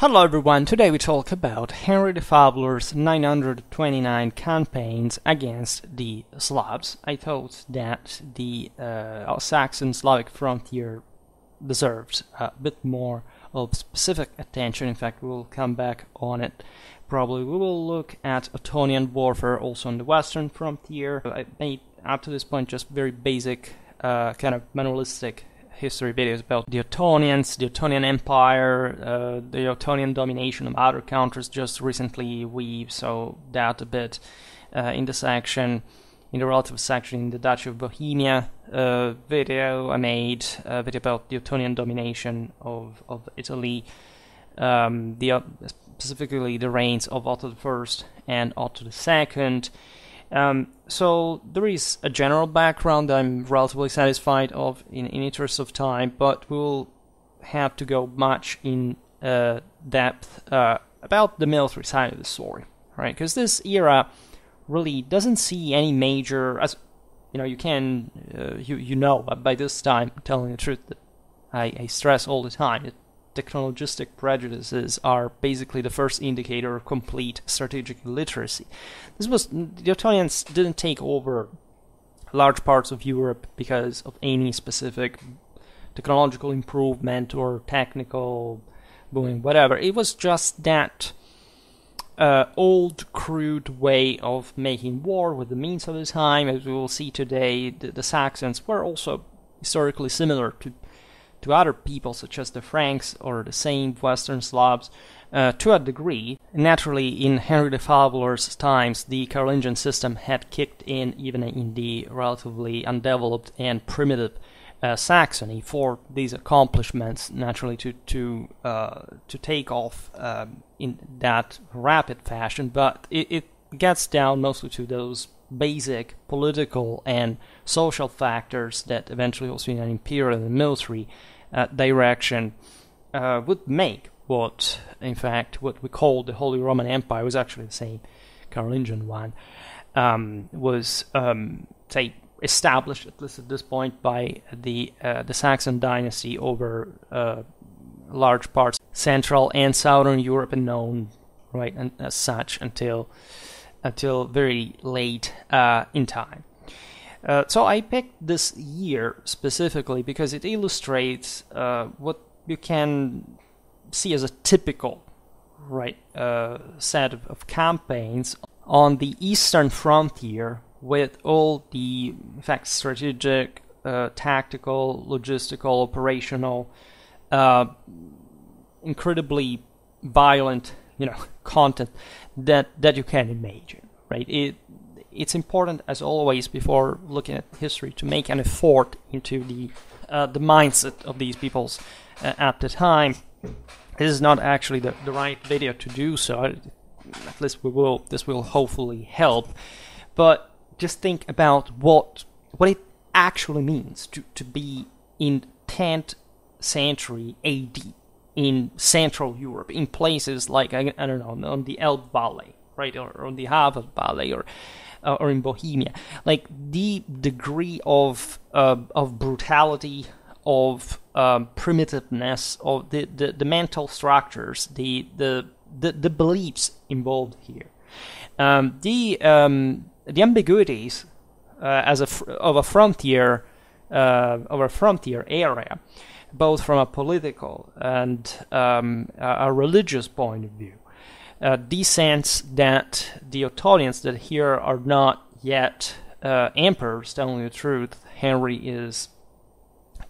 Hello everyone, today we talk about Henry the Fowler's 929 campaigns against the Slavs. I thought that the Saxon Slavic frontier deserves a bit more of specific attention. In fact, we'll come back on it. Probably we will look at Ottonian warfare also on the Western frontier. I made up to this point just very basic kind of manualistic history videos about the Ottonians, the Ottonian Empire, the Ottonian domination of other countries. Just recently we saw that a bit in the section, in the relative section in the Duchy of Bohemia video I made, a video about the Ottonian domination of Italy, specifically the reigns of Otto I and Otto II. So there is a general background I'm relatively satisfied of in interest of time, but we'll have to go much in depth about the military side of the story, right? Because this era really doesn't see any major, as you know, but by this time, I'm telling the truth, that I stress all the time that technologistic prejudices are basically the first indicator of complete strategic illiteracy. The Ottonians didn't take over large parts of Europe because of any specific technological improvement or technical boom, whatever. It was just that old, crude way of making war with the means of the time. As we will see today, the Saxons were also historically similar to other people, such as the Franks or the same Western Slavs, to a degree. Naturally, in Henry the Fowler's times, the Carolingian system had kicked in even in the relatively undeveloped and primitive Saxony. For these accomplishments, naturally, to take off in that rapid fashion, but it gets down mostly to those basic political and social factors that eventually also in an imperial and military direction would make what we call the Holy Roman Empire, was actually the same Carolingian one, was established, at least at this point, by the Saxon dynasty over large parts Central and Southern Europe, and known right and as such until very late in time. So I picked this year specifically because it illustrates what you can see as a typical set of campaigns on the eastern frontier, with all the, in fact, strategic, tactical, logistical, operational, incredibly violent, content that you can imagine, right? It's important, as always, before looking at history, to make an effort into the mindset of these peoples at the time. This is not actually the right video to do so. At least this will hopefully help. But just think about what it actually means to be in 10th century AD. In Central Europe, in places like, I don't know, on the Elbe Valley, right, or on the Havel Valley, or in Bohemia, like the degree of brutality, of primitiveness, of the mental structures, the beliefs involved here, the ambiguities of a frontier area, both from a political and a religious point of view. The sense that the Ottonians that here are not yet emperors, telling the truth, Henry is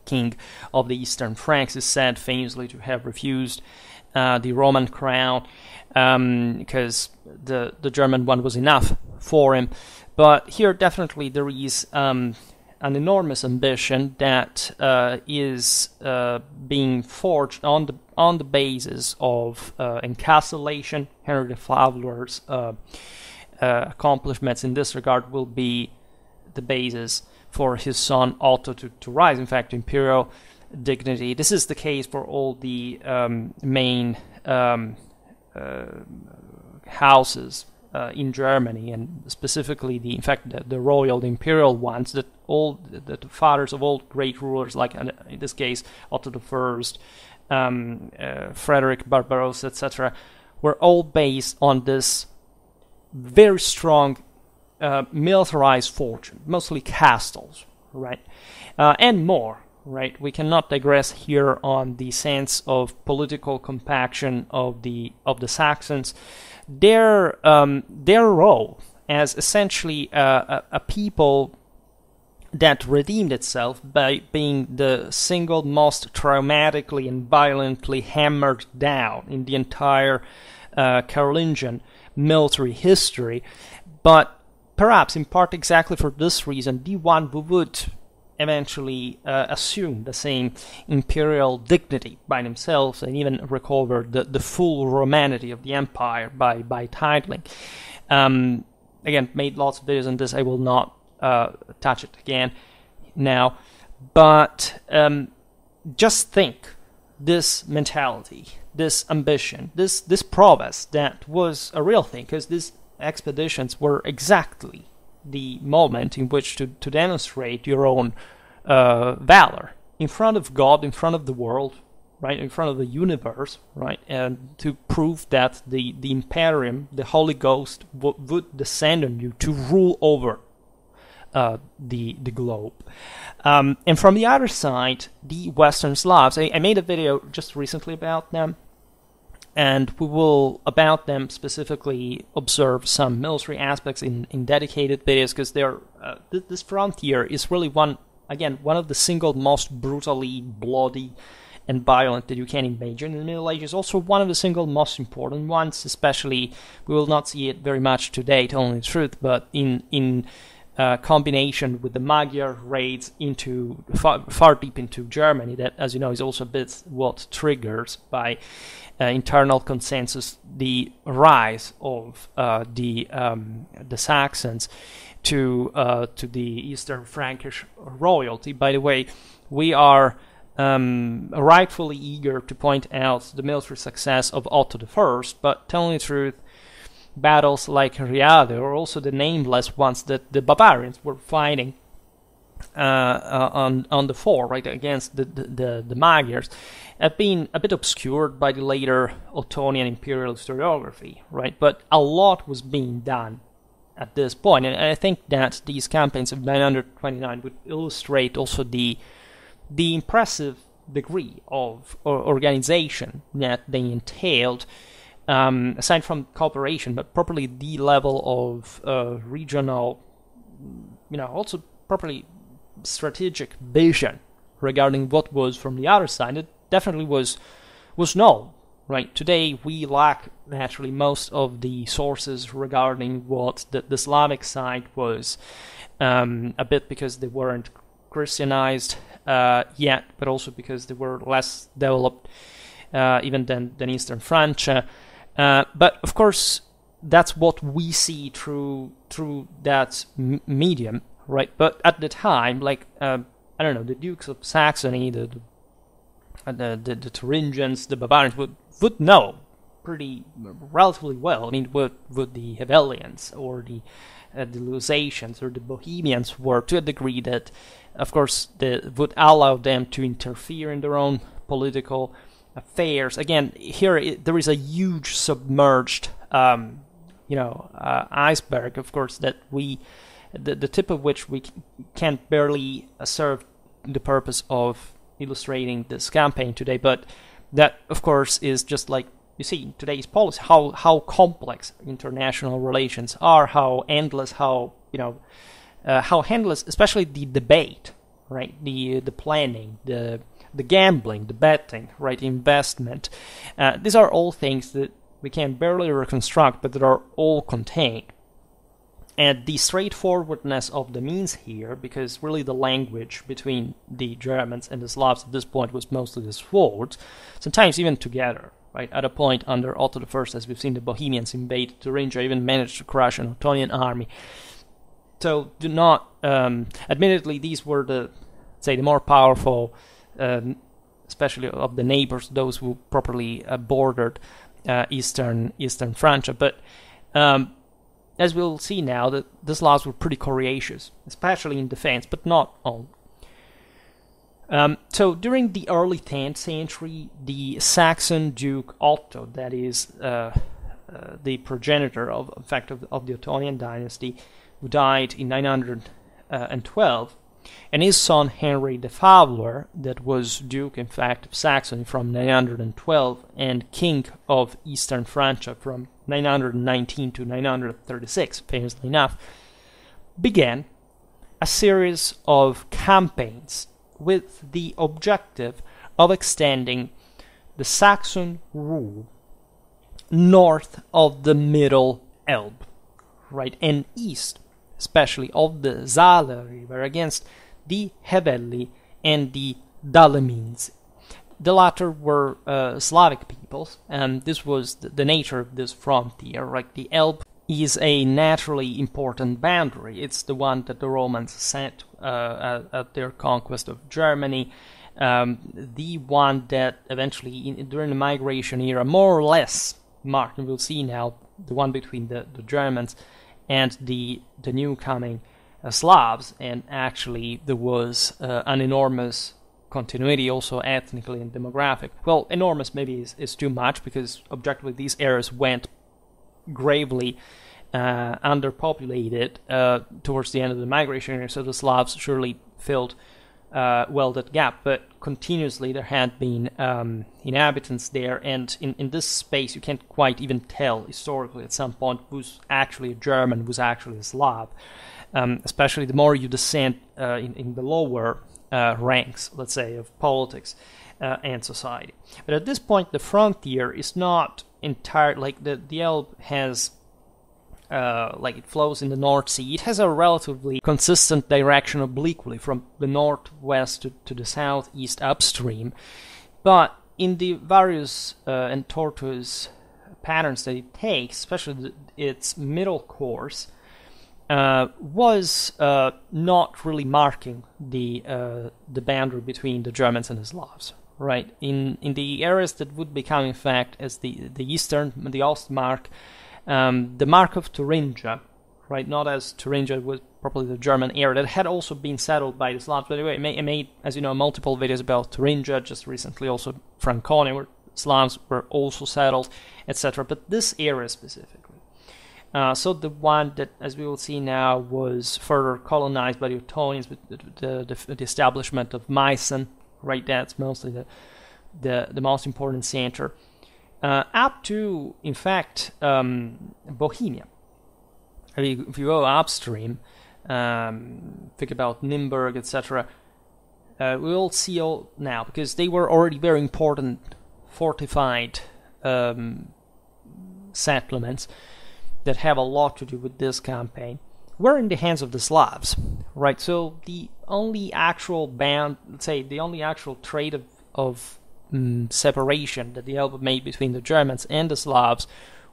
king of the Eastern Franks, is said famously to have refused the Roman crown because the German one was enough for him. But here definitely there is an enormous ambition that is being forged on the basis of encapsulation. Henry the Fowler's accomplishments in this regard will be the basis for his son Otto to rise, in fact, to imperial dignity. This is the case for all the main houses in Germany, and specifically the royal, the imperial ones, that all the fathers of all great rulers, like in this case Otto I, Frederick Barbarossa, etc., were all based on this very strong militarized fortune, mostly castles, right, and more, right? We cannot digress here on the sense of political compaction of the Saxons. Their role as essentially a people that redeemed itself by being the single most traumatically and violently hammered down in the entire Carolingian military history, but perhaps in part exactly for this reason, the one who would eventually assume the same imperial dignity by themselves and even recover the full Romanity of the empire by titling. Again, made lots of videos on this, I will not touch it again now, but just think, this mentality, this ambition, this prowess that was a real thing, because these expeditions were exactly the moment in which to demonstrate your own valor in front of God, in front of the world, right, in front of the universe, right, and to prove that the Imperium, the Holy Ghost, would descend on you to rule over the globe. And from the other side, the Western Slavs, I made a video just recently about them, and we will about them specifically observe some military aspects in dedicated videos, because this frontier is really one of the single most brutally bloody and violent that you can imagine in the Middle Ages. Also one of the single most important ones, especially we will not see it very much today, to only the truth, but in combination with the Magyar raids into far deep into Germany, that, as you know, is also a bit what triggers by internal consensus the rise of the Saxons to the Eastern Frankish royalty. By the way, we are rightfully eager to point out the military success of Otto I, but telling the truth, battles like Riade or also the nameless ones that the Bavarians were fighting on the fore, right, against the Magyars, have been a bit obscured by the later Ottonian imperial historiography, right? But a lot was being done at this point, and I think that these campaigns of 929 would illustrate also the impressive degree of organization that they entailed. Aside from cooperation, but properly the level of regional, also properly strategic vision regarding what was from the other side, it definitely was known, right? Today we lack naturally most of the sources regarding what the Slavic side was, a bit because they weren't Christianized yet, but also because they were less developed even than Eastern Francia. But of course, that's what we see through that medium, right? But at the time, like I don't know, the Dukes of Saxony, the Thuringians, the Bavarians would know pretty relatively well. I mean, what the Hevellians or the Lusatians or the Bohemians were, to a degree that, of course, would allow them to interfere in their own political affairs. Again, here there is a huge submerged, iceberg. Of course, that the tip of which we can barely serve the purpose of illustrating this campaign today. But that, of course, is just like you see in today's policy, how complex international relations are, how endless, how endless, especially the debate, right? The planning, the gambling, the betting, right, investment. These are all things that we can barely reconstruct, but that are all contained. And the straightforwardness of the means here, because really the language between the Germans and the Slavs at this point was mostly the sword, sometimes even together, right? At a point under Otto I, as we've seen, the Bohemians invade Thuringia, even managed to crush an Ottonian army. So do not, admittedly, these were the more powerful, especially of the neighbors, those who properly bordered Eastern Francia. But as we'll see now, the Slavs were pretty courageous, especially in defense, but not all. So during the early 10th century, the Saxon Duke Otto, that is the progenitor of the Ottonian dynasty, who died in 912, and his son Henry the Fowler, that was Duke, in fact, of Saxony from 912 and King of Eastern Francia from 919 to 936, famously enough, began a series of campaigns with the objective of extending the Saxon rule north of the middle Elbe, right, and east, especially of the Saale River, against the Hevelli and the Dalaminzi. The latter were Slavic peoples, and this was the nature of this frontier, right? The Elbe is a naturally important boundary. It's the one that the Romans set at their conquest of Germany, the one that eventually, during the migration era, more or less marked, and we'll see now, the one between the Germans and the new coming Slavs. And actually there was an enormous continuity also ethnically and demographic. Well, enormous maybe is too much, because objectively these areas went gravely underpopulated towards the end of the migration era, so the Slavs surely filled well that gap, but continuously there had been inhabitants there, and in this space you can't quite even tell historically at some point who's actually a German, who's actually a Slav, especially the more you descend in the lower ranks, let's say, of politics and society. But at this point the frontier is not entire, like the Elbe has like it flows in the North Sea, it has a relatively consistent direction obliquely from the northwest to the southeast upstream, but in the various and tortuous patterns that it takes, especially its middle course, was not really marking the boundary between the Germans and the Slavs. Right, in the areas that would become, in fact, as the eastern, the Ostmark, the Mark of Thuringia, right, not as Thuringia was properly the German area, that had also been settled by the Slavs. By the way, I made, as you know, multiple videos about Thuringia, just recently also Franconia, where Slavs were also settled, etc. But this area specifically, so the one that, as we will see now, was further colonized by the Ottonians with the establishment of Meissen. Right, that's mostly the most important center, up to, in fact, Bohemia. If you go upstream, think about Nuremberg, etc. We'll see all now, because they were already very important fortified settlements that have a lot to do with this campaign. Were in the hands of the Slavs, right? So the only actual band, let's say, the only actual trade of separation that the Elbe made between the Germans and the Slavs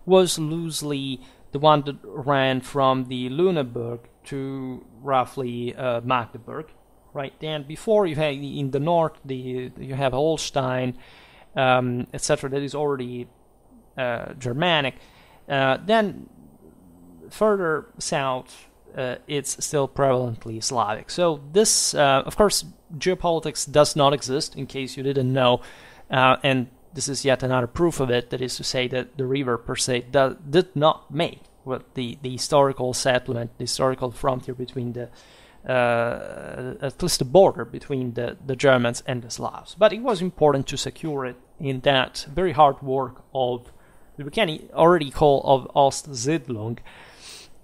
was loosely the one that ran from the Lüneburg to roughly Magdeburg, right? Then before you had in the north, you have Holstein, etc. That is already Germanic. Then further south, it's still prevalently Slavic. So this, of course, geopolitics does not exist, in case you didn't know, and this is yet another proof of it, that is to say that the river per se did not make what the historical settlement, the historical frontier between the, at least the border between the Germans and the Slavs. But it was important to secure it in that very hard work of, we can already call, of Ostsiedlung,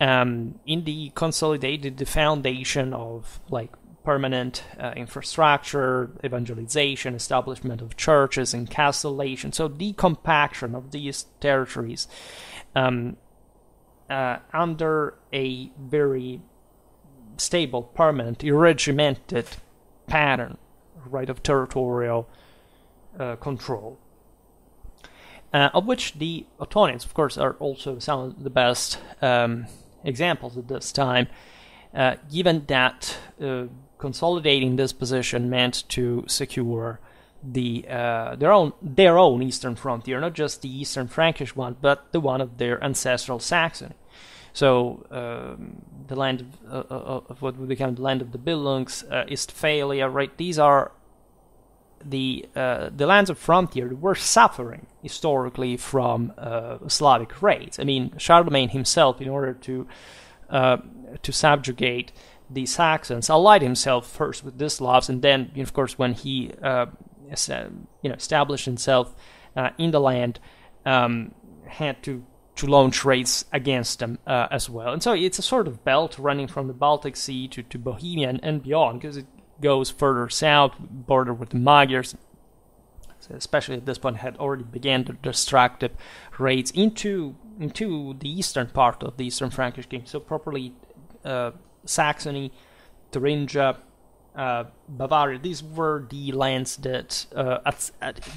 in the consolidated the foundation of like permanent infrastructure, evangelization, establishment of churches and castellations. So the compaction of these territories under a very stable, permanent, regimented pattern, right, of territorial control, of which the Ottonians, of course, are also some of the best examples at this time, given that consolidating this position meant to secure the their own eastern frontier, not just the Eastern Frankish one, but the one of their ancestral Saxony. So the land of what would become the land of the Billungs, Eastphalia, right? These are the lands of frontier were suffering historically from Slavic raids. I mean, Charlemagne himself, in order to subjugate the Saxons, allied himself first with the Slavs, and then, of course, when he established himself in the land, had to launch raids against them as well. And so it's a sort of belt running from the Baltic Sea to Bohemia and beyond, because it goes further south, border with the Magyars, especially at this point, had already began the destructive raids into the eastern part of the Eastern Frankish kingdom. So properly Saxony, Thuringia, Bavaria, these were the lands that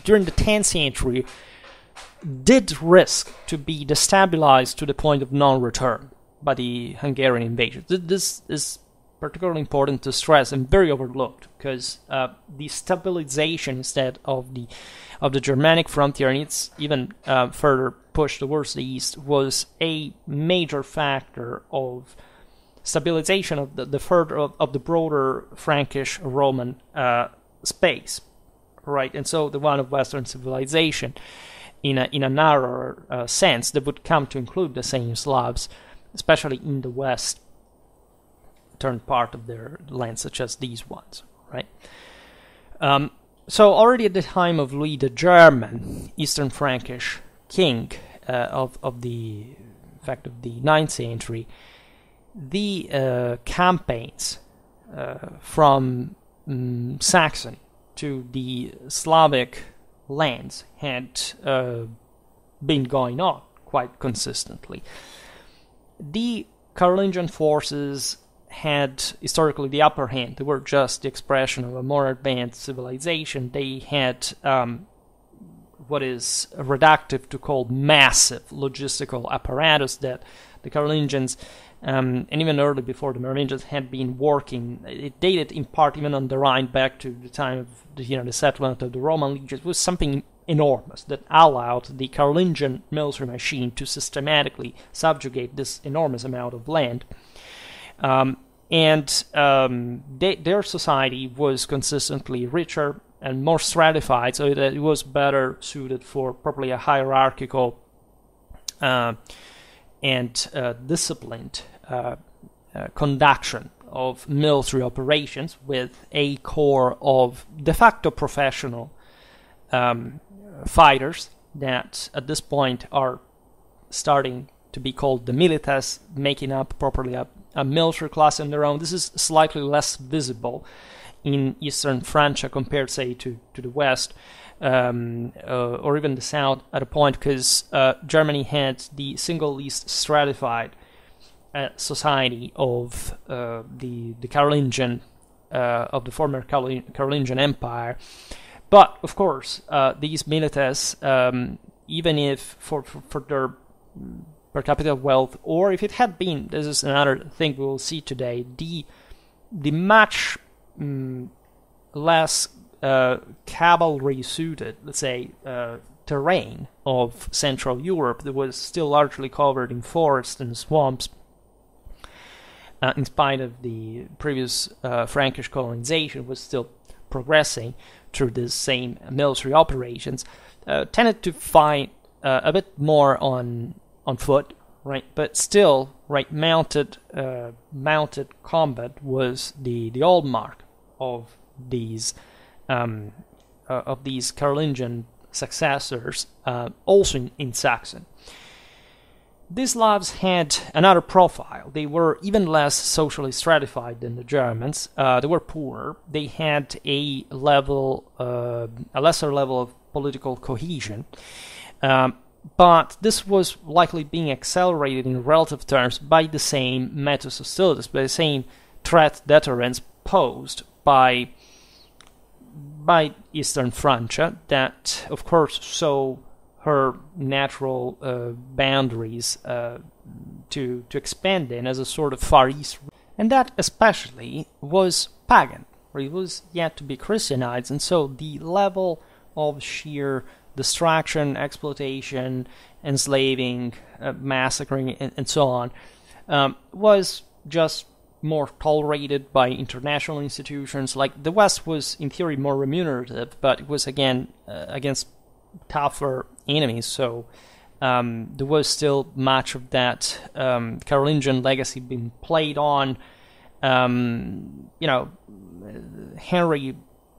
during the 10th century did risk to be destabilized to the point of non-return by the Hungarian invasions. This is particularly important to stress and very overlooked, because the stabilization instead of the Germanic frontier, and it's even further pushed towards the east, was a major factor of stabilization of the broader Frankish Roman space, right? And so the one of Western civilization, in a narrower sense, that would come to include the same Slavs, especially in the west turned part of their lands, such as these ones, right? So already at the time of Louis the German, Eastern Frankish king of the 9th century, the campaigns from Saxony to the Slavic lands had been going on quite consistently. The Carolingian forces had historically the upper hand. They were just the expression of a more advanced civilization. They had what is reductive to call massive logistical apparatus that the Carolingians, and even early before the Merovingians, had been working. It dated in part even on the Rhine back to the time of the settlement of the Roman legions. It was something enormous that allowed the Carolingian military machine to systematically subjugate this enormous amount of land. Their society was consistently richer and more stratified, so that it was better suited for probably a hierarchical and disciplined conduction of military operations, with a core of de facto professional fighters that at this point are starting to be called the milites, making up properly a military class on their own. This is slightly less visible in Eastern Francia compared, say, to the west, or even the south at a point, because Germany had the single least stratified society of the Carolingian, of the former Carolingian Empire. But of course, these milites, even if for their per capita wealth, or if it had been, this is another thing we will see today, the much less cavalry suited, let's say, terrain of Central Europe that was still largely covered in forests and swamps, in spite of the previous Frankish colonization, was still progressing through the same military operations, tended to fight a bit more on foot, right? But still, right, mounted combat was the hallmark of these Carolingian successors, also in Saxon. These Slavs had another profile. They were even less socially stratified than the Germans. They were poorer. They had a lesser level of political cohesion. But this was likely being accelerated in relative terms by the same metus hostilitas, by the same threat deterrence posed by Eastern Francia, that of course saw her natural boundaries to expand in as a sort of Far East. And that especially was pagan, or it was yet to be Christianized, and so the level of sheer destruction, exploitation, enslaving, massacring, and so on, was just more tolerated by international institutions. Like, the West was, in theory, more remunerative, but it was, again, against tougher enemies, so there was still much of that Carolingian legacy being played on. You know, Henry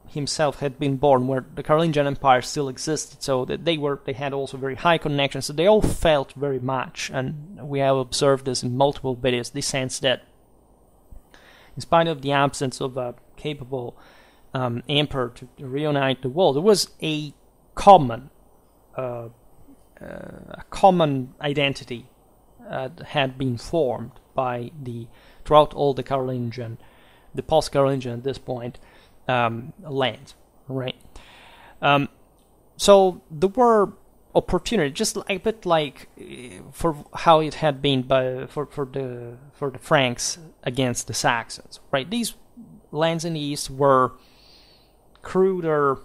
himself had been born where the Carolingian Empire still existed, so they had also very high connections, so they all felt very much, and we have observed this in multiple videos, the sense that in spite of the absence of a capable emperor to reunite the world, there was a common identity that had been formed by throughout all the Carolingian, the post-Carolingian at this point, land, right? So there were opportunities, just a bit like for how it had been for the Franks against the Saxons, right? These lands in the east were cruder,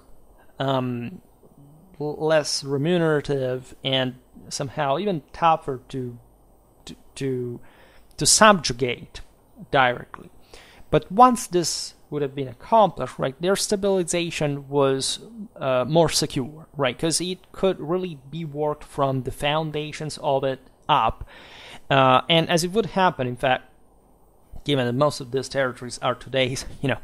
less remunerative, and somehow even tougher to subjugate directly. But once this would have been accomplished, right, their stabilization was more secure, right, because it could really be worked from the foundations of it up, and as it would happen, in fact, given that most of these territories are today's, you know,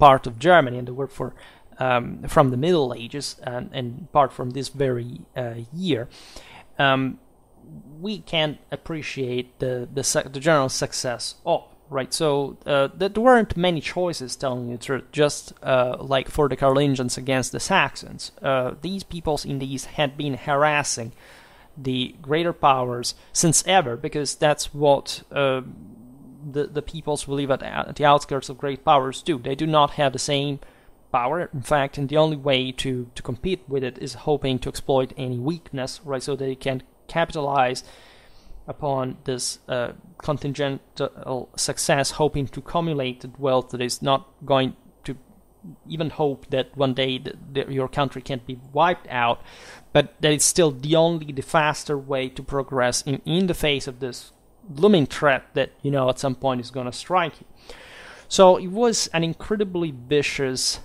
part of Germany, and they were from the Middle Ages, and apart from this very year, we can appreciate the general success of, right? So there weren't many choices, telling you the truth, just like for the Carolingians against the Saxons. These peoples in the East had been harassing the greater powers since ever, because that's what the peoples who live at the outskirts of great powers do. They do not have the same power, in fact, and the only way to compete with it is hoping to exploit any weakness, right, so that it can capitalize upon this continental success, hoping to accumulate wealth that is not going to even hope that one day your country can't be wiped out, but that it's still the faster way to progress in the face of this looming threat that, you know, at some point is going to strike you. So it was an incredibly vicious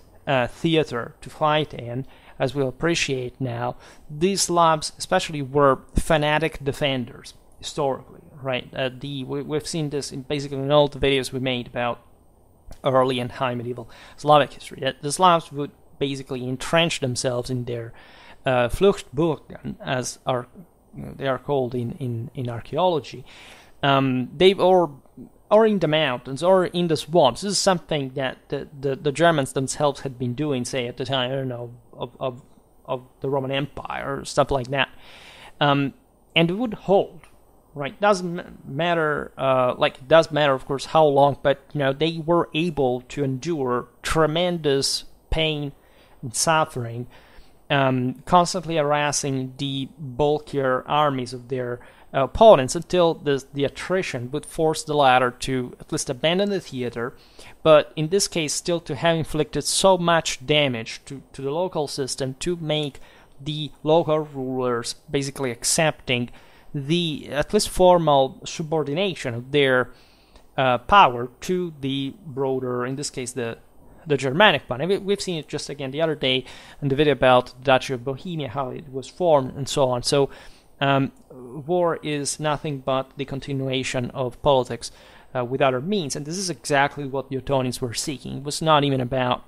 theater to fight in, as we'll appreciate now. These Slavs especially were fanatic defenders, historically, right? We've seen this in basically in all the videos we made about early and high medieval Slavic history, that the Slavs would basically entrench themselves in their Fluchtburgen, as they are called in archaeology. Or in the mountains, or in the swamps. This is something that the Germans themselves had been doing, say, at the time, I don't know, of the Roman Empire, or stuff like that. And it would hold, right? Doesn't matter, it does matter, of course, how long, but, you know, they were able to endure tremendous pain and suffering, constantly harassing the bulkier armies of their opponents until the attrition would force the latter to at least abandon the theater, but in this case still to have inflicted so much damage to the local system to make the local rulers basically accepting the at least formal subordination of their power to the broader, in this case, the Germanic one. We've seen it just again the other day in the video about the Duchy of Bohemia, how it was formed and so on. So war is nothing but the continuation of politics with other means, and this is exactly what the Ottonians were seeking. It was not even about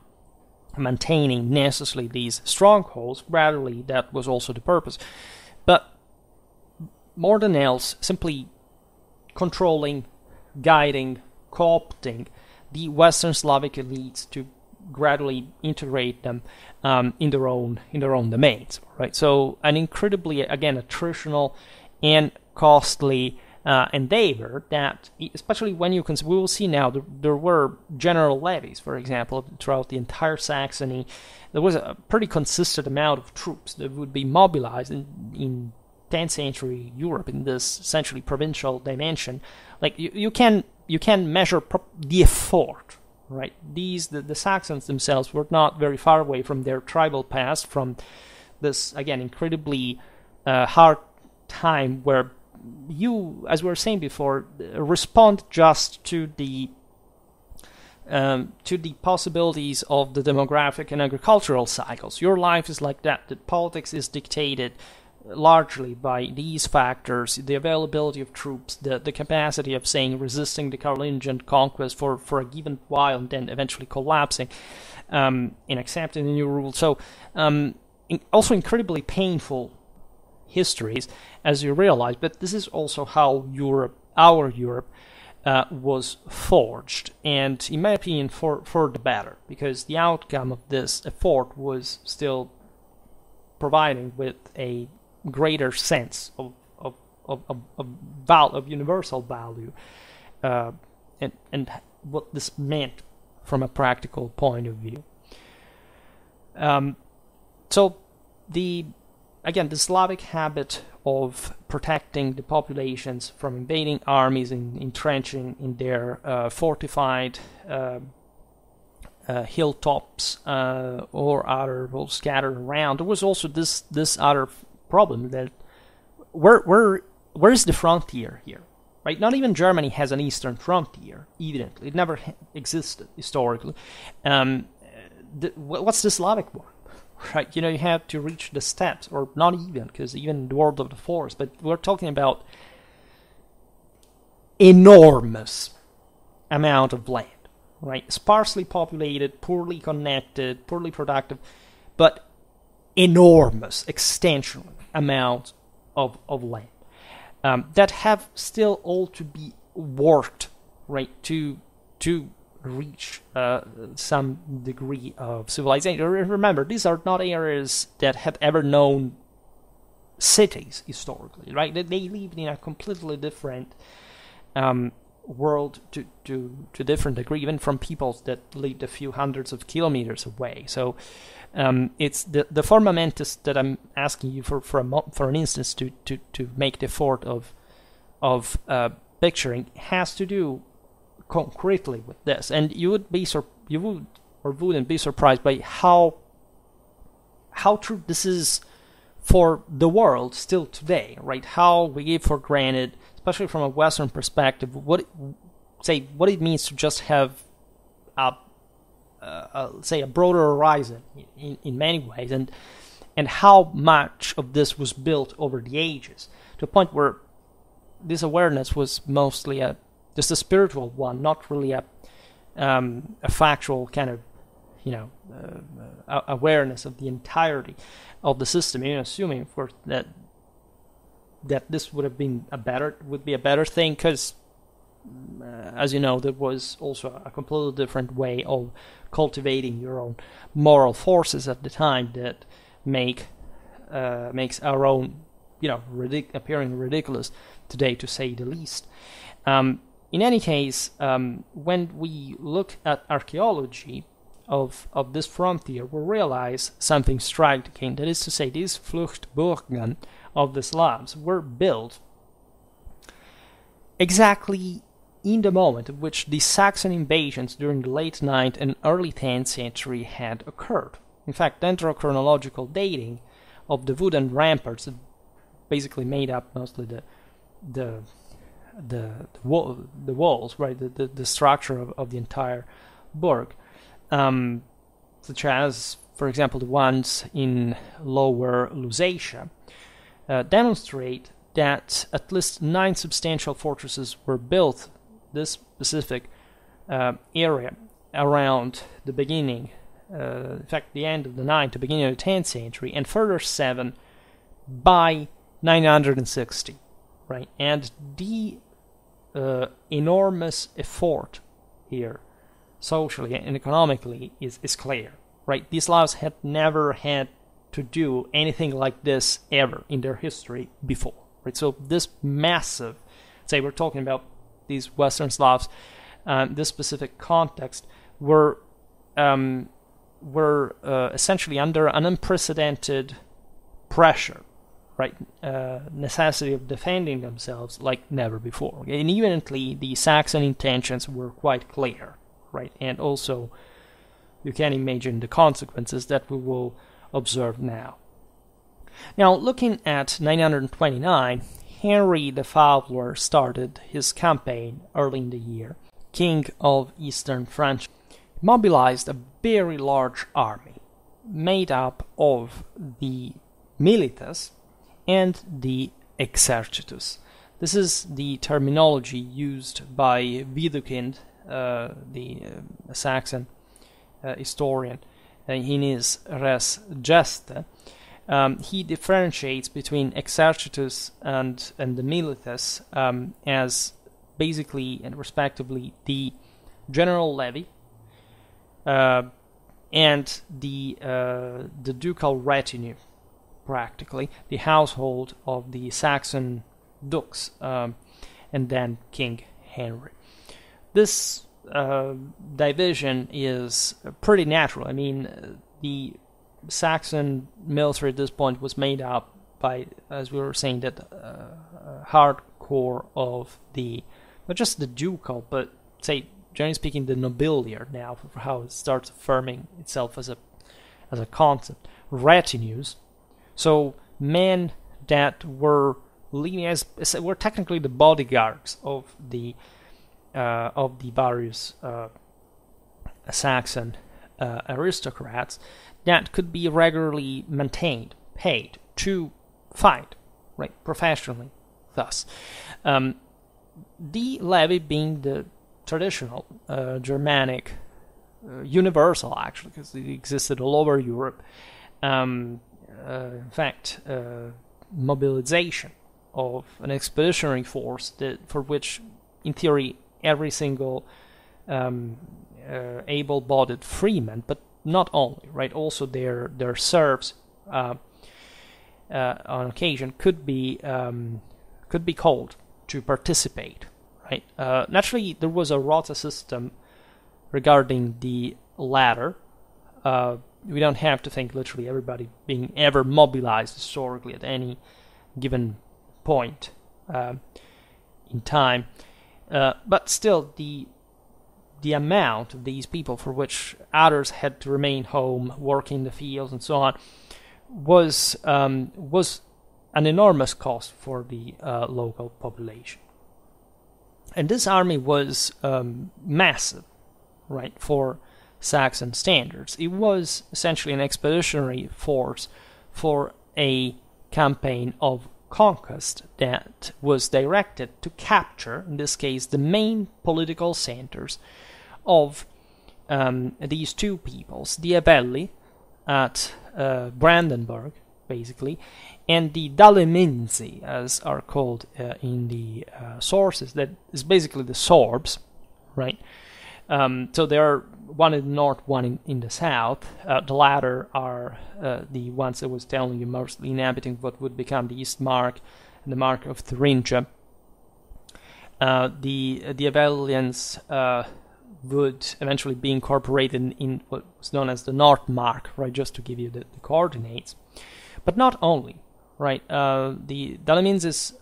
maintaining necessarily these strongholds, rather that was also the purpose, but more than else, simply controlling, guiding, co-opting the Western Slavic elites to gradually integrate them in their own domains, right? So an incredibly, again, attritional and costly endeavor that, especially when you can, we will see now, there were general levies, for example, throughout the entire Saxony. There was a pretty consistent amount of troops that would be mobilized in 10th century Europe, in this essentially provincial dimension. Like, you can measure the effort, right? The Saxons themselves were not very far away from their tribal past, from this, again, incredibly hard time where you, as we were saying before, respond just to the to the possibilities of the demographic and agricultural cycles. Your life is like that, that politics is dictated largely by these factors, the availability of troops, the capacity of, saying, resisting the Carolingian conquest for a given while and then eventually collapsing and accepting the new rule. So also incredibly painful histories, as you realize, but this is also how Europe, our Europe, was forged, and in my opinion for the better, because the outcome of this effort was still providing with a greater sense of universal value, and what this meant from a practical point of view. So again, the Slavic habit of protecting the populations from invading armies and entrenching in their fortified hilltops or other scattered around. There was also this other problem that where is the frontier here, right? Not even Germany has an eastern frontier. Evidently, it never existed historically. What's the Slavic one? Right, you have to reach the steppes, or not even, because even the world of the forest. But we're talking about enormous amount of land, right? Sparsely populated, poorly connected, poorly productive, but enormous extension amount of land that have still all to be worked, right? To reach some degree of civilization. Remember, these are not areas that have ever known cities historically, right? They lived in a completely different world to different degree, even from peoples that lived a few hundreds of kilometers away. So it's the formamentus that I'm asking you for an instance to make the effort of picturing has to do concretely with this, and you wouldn't be surprised by how true this is for the world still today, right? How we give for granted, especially from a Western perspective, what it means to just have a broader horizon in many ways, and how much of this was built over the ages to a point where this awareness was mostly just a spiritual one, not really a factual kind of, awareness of the entirety of the system. Even assuming, of course, that this would be a better thing, because, as you know, there was also a completely different way of cultivating your own moral forces at the time that makes our own, appearing ridiculous today, to say the least. In any case, when we look at archaeology of this frontier, we realize something striking. That is to say, these Fluchtburgen of the Slavs were built exactly in the moment at which the Saxon invasions during the late 9th and early 10th century had occurred. In fact, dendrochronological dating of the wooden ramparts that basically made up mostly the walls, right, the structure of the entire burg, such as, for example, the ones in Lower Lusatia, demonstrate that at least 9 substantial fortresses were built this specific area around the beginning, in fact, the end of the 9th to beginning of the 10th century, and further 7 by 960. Right, and the enormous effort here, socially and economically, is clear. Right, the Slavs had never had to do anything like this ever in their history before. Right, so this massive, say we're talking about these Western Slavs, this specific context, were essentially under an unprecedented pressure. Right, necessity of defending themselves like never before. And evidently, the Saxon intentions were quite clear, right? And also, you can imagine the consequences that we will observe now. Now, looking at 929, Henry the Fowler started his campaign early in the year king of Eastern France, mobilized a very large army made up of the milites and the exercitus. This is the terminology used by Widukind, the Saxon historian, in his Res Gestae. He differentiates between exercitus and the milites as basically and respectively the general levy and the ducal retinue, practically the household of the Saxon dukes, and then King Henry. This division is pretty natural. I mean, the Saxon military at this point was made up by, as we were saying, that hardcore of the, not just the ducal, but say, generally speaking, the nobiliar now, for how it starts affirming itself as a concept. Retinues, so men that were leading as were technically the bodyguards of the various Saxon aristocrats that could be regularly maintained, paid to fight, right, professionally. Thus, the levy being the traditional Germanic, universal actually, because it existed all over Europe. In fact, mobilization of an expeditionary force for which, in theory, every single able-bodied freeman, but not only, right, also their serfs on occasion could be called to participate. Right. Naturally, there was a rota system regarding the latter. We don't have to think literally everybody being ever mobilized historically at any given point in time, but still the amount of these people, for which others had to remain home, work in the fields, and so on, was an enormous cost for the local population. And this army was massive, right, for Saxon standards. It was essentially an expeditionary force for a campaign of conquest that was directed to capture, in this case, the main political centers of these two peoples, the Hevelli at Brandenburg, basically, and the Dalaminzi, as are called in the sources, that is basically the Sorbs, right? So they are one in the north, one in the south. The latter are the ones that was telling you, mostly inhabiting what would become the East Mark and the Mark of Thuringia. The Hevellians would eventually be incorporated in what was known as the North Mark, right? Just to give you the coordinates. But not only, right? The Dalaminzi's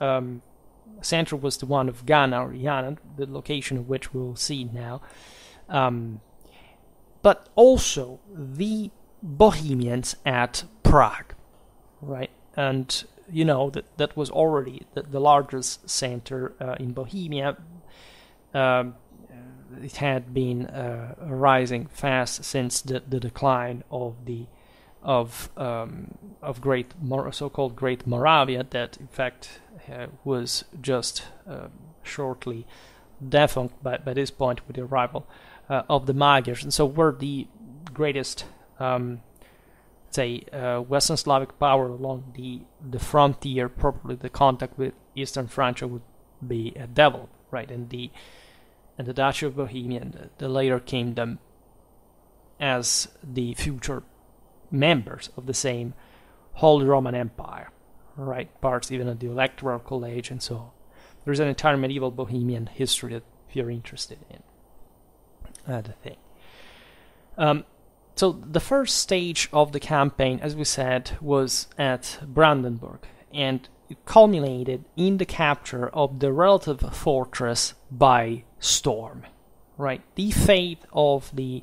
center was the one of Jahna, or Jahna, the location of which we'll see now. But also the Bohemians at Prague, right? And you know that was already the largest center in Bohemia. It had been rising fast since the decline of great so-called Great Moravia, that in fact was just shortly defunct by this point with the arrival of the Magyars, and so were the greatest Western Slavic power along the frontier. Probably the contact with Eastern Francia would be developed, right, and the Duchy of Bohemia and the later kingdom as the future members of the same Holy Roman Empire, right? Parts even of the Electoral College and so on. There is an entire medieval Bohemian history that if you're interested in the thing. So the first stage of the campaign, as we said, was at Brandenburg, and it culminated in the capture of the relative fortress by storm, right? The fate of the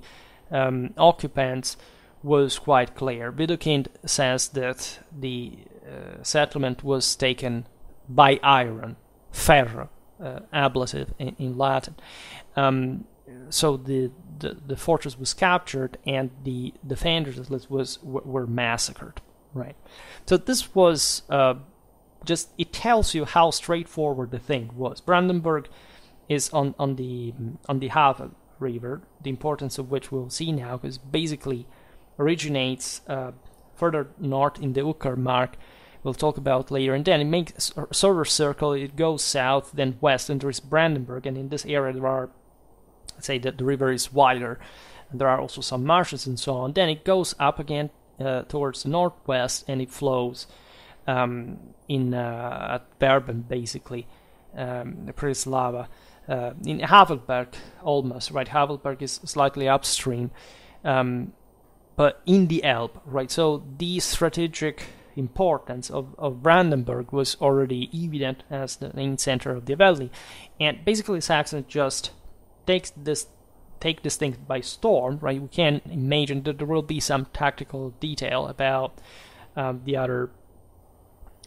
occupants was quite clear. Widukind says that the settlement was taken by iron, ferro, ablative in Latin. So the fortress was captured and the defenders were massacred, right? So this was just, it tells you how straightforward the thing was. Brandenburg is on the Havel river, the importance of which we'll see now, because basically originates further north in the Uckermark, we'll talk about later, and then it makes a sort of circle, it goes south, then west, and there is Brandenburg, and in this area there are, let's say that the river is wider, and there are also some marshes and so on, then it goes up again towards the northwest, and it flows at Berben, basically, Prislava, in Havelberg, almost, right? Havelberg is slightly upstream, but in the Elbe, right? So the strategic importance of Brandenburg was already evident as the main center of the valley, and basically Saxony just take this thing by storm, right? We can imagine that there will be some tactical detail about the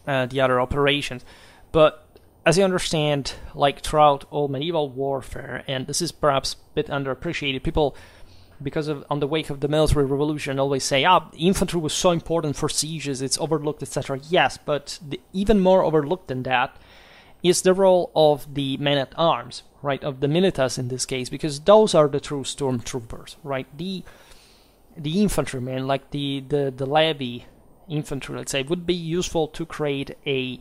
other operations, but as you understand, like throughout all medieval warfare, and this is perhaps a bit underappreciated, people, because of on the wake of the military revolution, always say, infantry was so important for sieges, it's overlooked, etc. Yes, but even more overlooked than that is the role of the men-at-arms, right, of the militas in this case, because those are the true stormtroopers, right? The infantrymen, like the levy infantry, let's say, would be useful to create a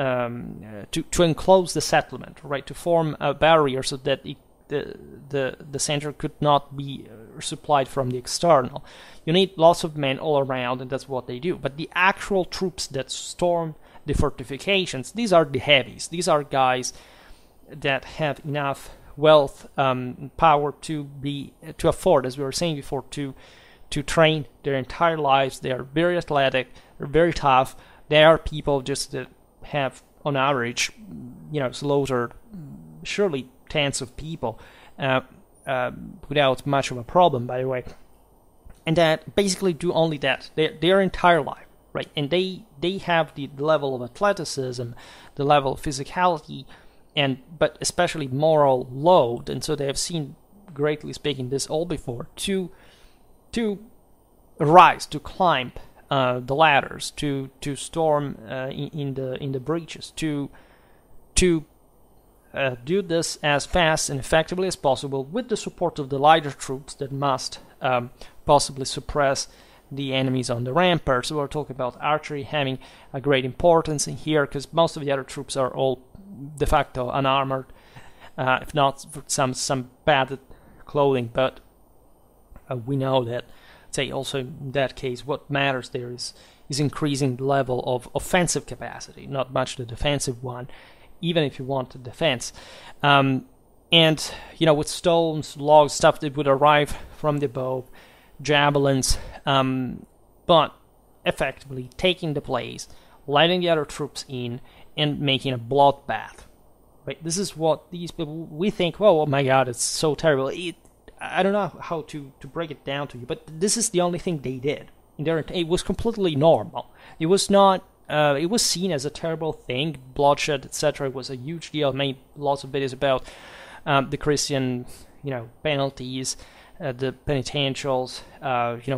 to enclose the settlement, right, to form a barrier so that the center could not be supplied from the external. You need lots of men all around, and that's what they do. But the actual troops that storm the fortifications, these are the heavies. These are guys that have enough wealth, power to afford, as we were saying before, to train their entire lives. They are very athletic. They're very tough. They are people just that have, on average, slaughtered surely tens of people without much of a problem, by the way, and that basically do only that their entire life, right? And they have the level of athleticism, the level of physicality, but especially moral load, and so they have seen, greatly speaking, this all before, to rise, to climb the ladders, to storm in the breaches, to do this as fast and effectively as possible with the support of the lighter troops that must possibly suppress the enemies on the ramparts. So we're talking about archery having a great importance in here, because most of the other troops are all de facto unarmored, if not for some padded clothing, but we know that, say, also in that case, what matters there is increasing the level of offensive capacity, not much the defensive one, even if you want to defense. And, with stones, logs, stuff that would arrive from the bow, javelins, but effectively taking the place, letting the other troops in, and making a bloodbath. Right? This is what these people, we think, oh my god, it's so terrible. I don't know how to break it down to you, but this is the only thing they did. It was completely normal. It was not. It was seen as a terrible thing. Bloodshed, etc. was a huge deal. I made lots of videos about the Christian, penalties, the penitentials.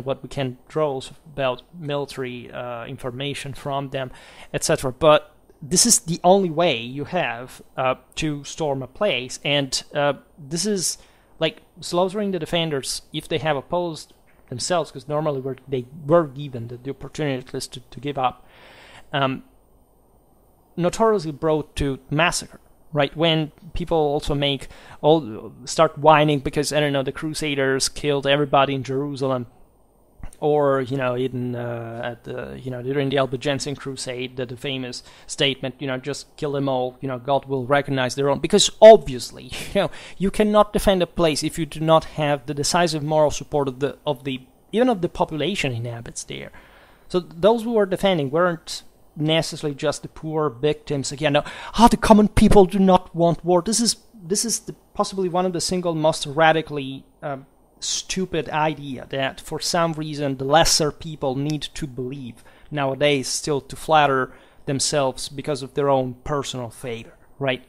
What we can draw about military information from them, etc. But this is the only way you have to storm a place, and this is. Like slaughtering the defenders if they have opposed themselves, because normally they were given the opportunity at least to give up, notoriously brought to massacre, right? When people also start whining because, I don't know, the Crusaders killed everybody in Jerusalem, or, during the Albigensian Crusade, the famous statement, just kill them all, God will recognize their own. Because obviously, you cannot defend a place if you do not have the decisive moral support of the population inhabits there. So those who were defending weren't necessarily just the poor victims. Again, the common people do not want war. This is possibly one of the single most radically stupid idea that for some reason the lesser people need to believe nowadays, still, to flatter themselves because of their own personal favor, right?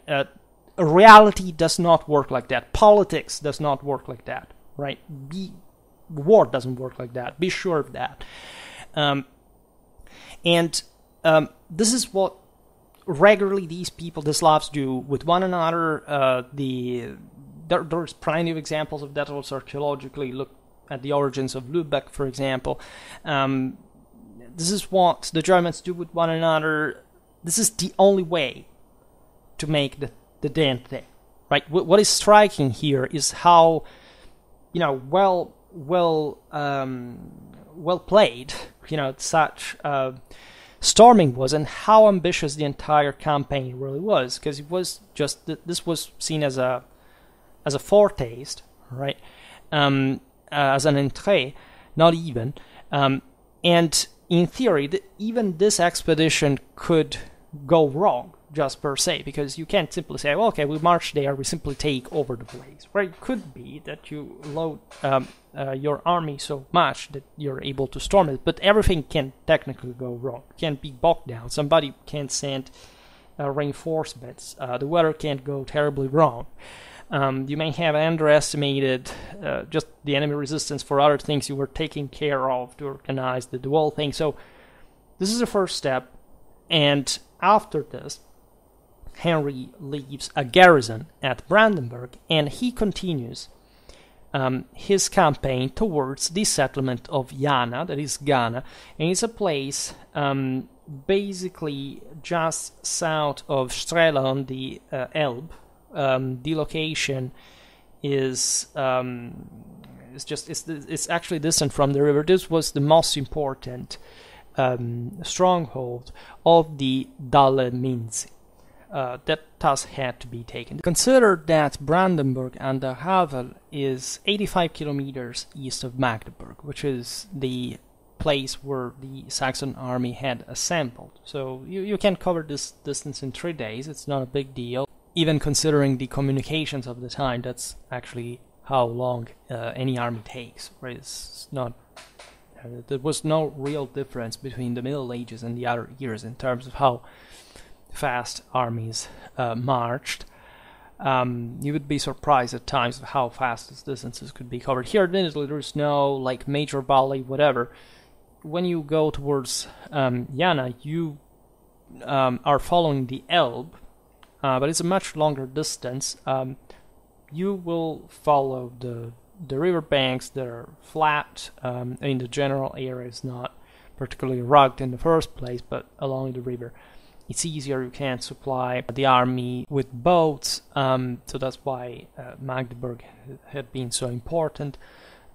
reality does not work like that. Politics does not work like that, right? War doesn't work like that. Be sure of that. This is what regularly these people, the Slavs, do with one another. There's plenty of examples of that also archaeologically. Look at the origins of Lübeck, for example. This is what the Germans do with one another. This is the only way to make the damn thing, right? What is striking here is how, you know, well played, you know, such storming was, and how ambitious the entire campaign really was, because it was just this was seen as a foretaste, right? As an entrée, not even. And in theory, even this expedition could go wrong, just per se, because you can't simply say, well, okay, we march there, we simply take over the place. Where it could be that you load your army so much that you're able to storm it, but everything can technically go wrong. You can't be bogged down, somebody can't send reinforcements, the weather can't go terribly wrong. You may have underestimated just the enemy resistance for other things you were taking care of to organize the duel thing. So this is the first step, and after this, Henry leaves a garrison at Brandenburg, and he continues his campaign towards the settlement of Jahna, that is Ghana, and it's a place basically just south of Strela on the Elbe. The location is actually distant from the river. This was the most important stronghold of the Dalaminzi. That thus had to be taken. Consider that Brandenburg under Havel is 85 kilometers east of Magdeburg, which is the place where the Saxon army had assembled. So you can cover this distance in 3 days. It's not a big deal. Even considering the communications of the time, that's actually how long any army takes, right? It's not, there was no real difference between the Middle Ages and the other years in terms of how fast armies marched. You would be surprised at times of how fast these distances could be covered. Here in Italy, there's no like major valley, whatever. When you go towards Jahna, you are following the Elbe, but it's a much longer distance. You will follow the riverbanks that are flat. I mean, the general area is not particularly rugged in the first place, but along the river it's easier. You can't supply the army with boats, so that's why Magdeburg had been so important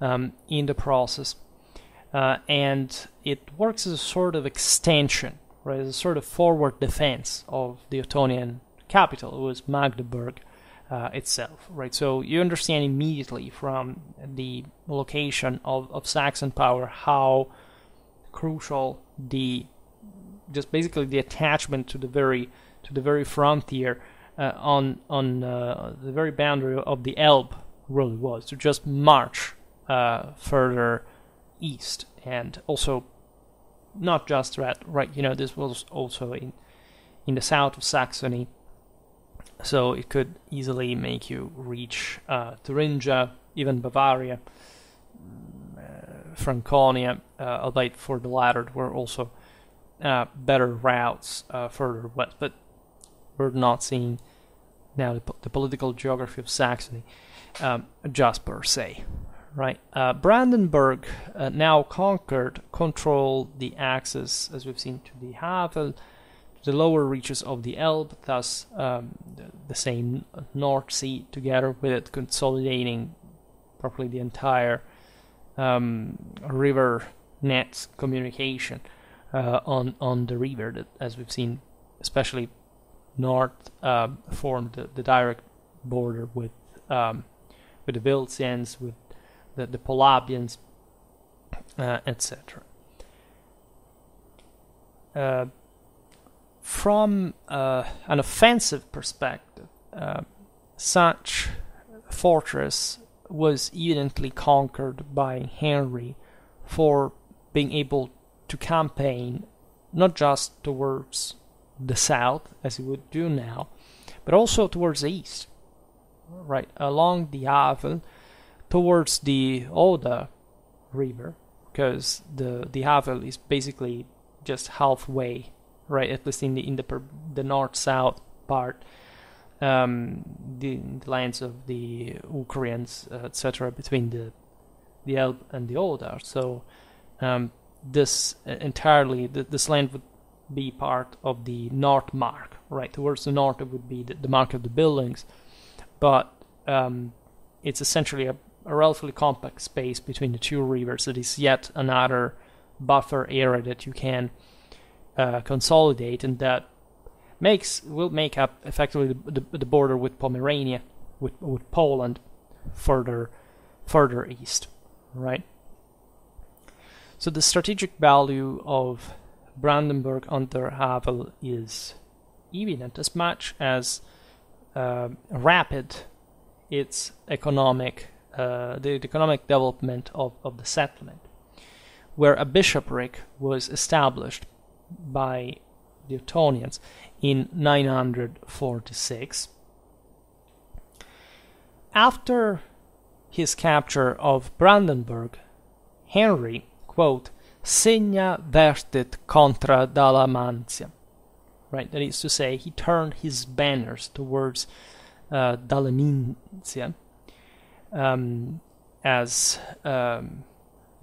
in the process. And it works as a sort of extension, right, as a sort of forward defense of the Ottonian capital. It was Magdeburg itself, right? So you understand immediately from the location of Saxon power how crucial the just basically the attachment to the very frontier on the very boundary of the Elbe really was, to just march further east. And also not just that, right? You know, this was also in the south of Saxony. So it could easily make you reach Thuringia, even Bavaria, Franconia, albeit for the latter were also better routes further west. But we're not seeing now the political geography of Saxony just per se, right? Brandenburg, now conquered, controlled the axis, as we've seen, to the Havel, the lower reaches of the Elbe, thus the same North Sea, together with it consolidating properly the entire river net communication on the river that, as we've seen, especially north, formed the direct border with the Vilsians, with the Polabians, etc. From an offensive perspective, such fortress was evidently conquered by Henry for being able to campaign not just towards the south, as he would do now, but also towards the east, right along the Havel, towards the Oder river, because the Havel is basically just halfway, right, at least in the north-south part, the lands of the Ukrainians, etc., between the Elbe and the Oder. So this land would be part of the north mark, right? Towards the north it would be the mark of the buildings, but it's essentially a relatively compact space between the two rivers. It is yet another buffer area that you can consolidate, and that will make up effectively the border with Pomerania, with Poland, further east, right? So the strategic value of Brandenburg under Havel is evident, as much as rapid its economic the economic development of the settlement, where a bishopric was established by the Ottonians in 946. After his capture of Brandenburg, Henry, quote, "Signa vertit contra Dalamanzi," right? That is to say, he turned his banners towards Dalaminzi, as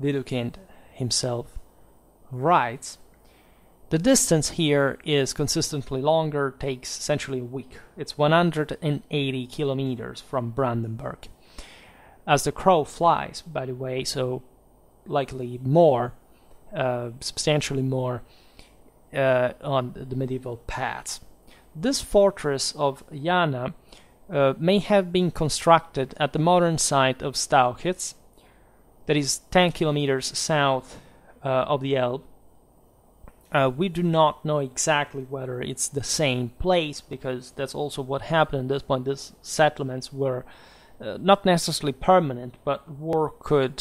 Widukind himself writes. The distance here is consistently longer, takes essentially a week. It's 180 kilometers from Brandenburg, as the crow flies, by the way, so likely more, substantially more, on the medieval paths. This fortress of Jahna may have been constructed at the modern site of Stauchitz, that is 10 kilometers south of the Elbe. We do not know exactly whether it's the same place, because that's also what happened at this point. These settlements were not necessarily permanent, but war could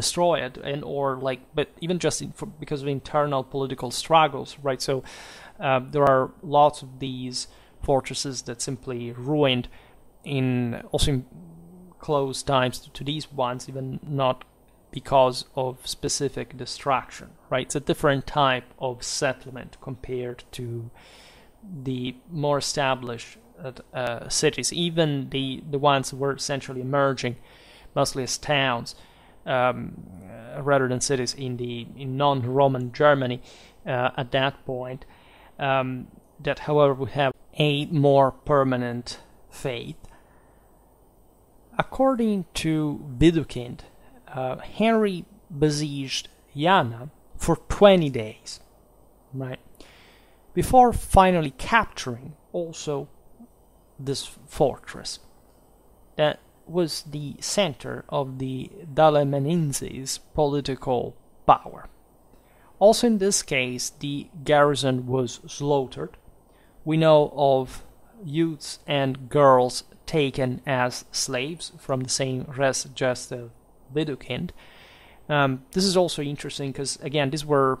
destroy it, and or like, but even just because of internal political struggles, right? So there are lots of these fortresses that simply ruined also in close times to these ones, even not because of specific destruction, right? It's a different type of settlement compared to the more established cities. Even the ones that were essentially emerging mostly as towns rather than cities in non-Roman Germany at that point, that however would have a more permanent faith. According to Widukind, Henry besieged Jahna for 20 days, right, before finally capturing also this fortress that was the center of the Dalaminzi's political power. Also in this case, the garrison was slaughtered. We know of youths and girls taken as slaves from the same res gestae Widukind. This is also interesting because, again, these were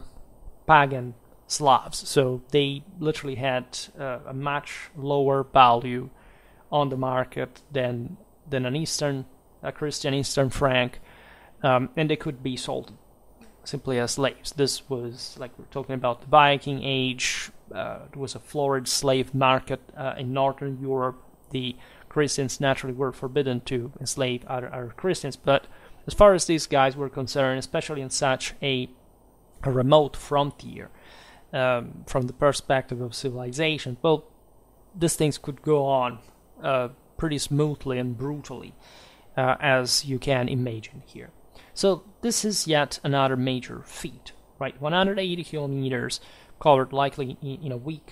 pagan Slavs, so they literally had a much lower value on the market than a Christian Eastern Frank, and they could be sold simply as slaves. This was, like we're talking about, the Viking Age. It was a florid slave market in Northern Europe. The Christians naturally were forbidden to enslave other Christians, but as far as these guys were concerned, especially in such a remote frontier, from the perspective of civilization, well, these things could go on pretty smoothly and brutally, as you can imagine here. So this is yet another major feat, right? 180 kilometers covered likely in a week,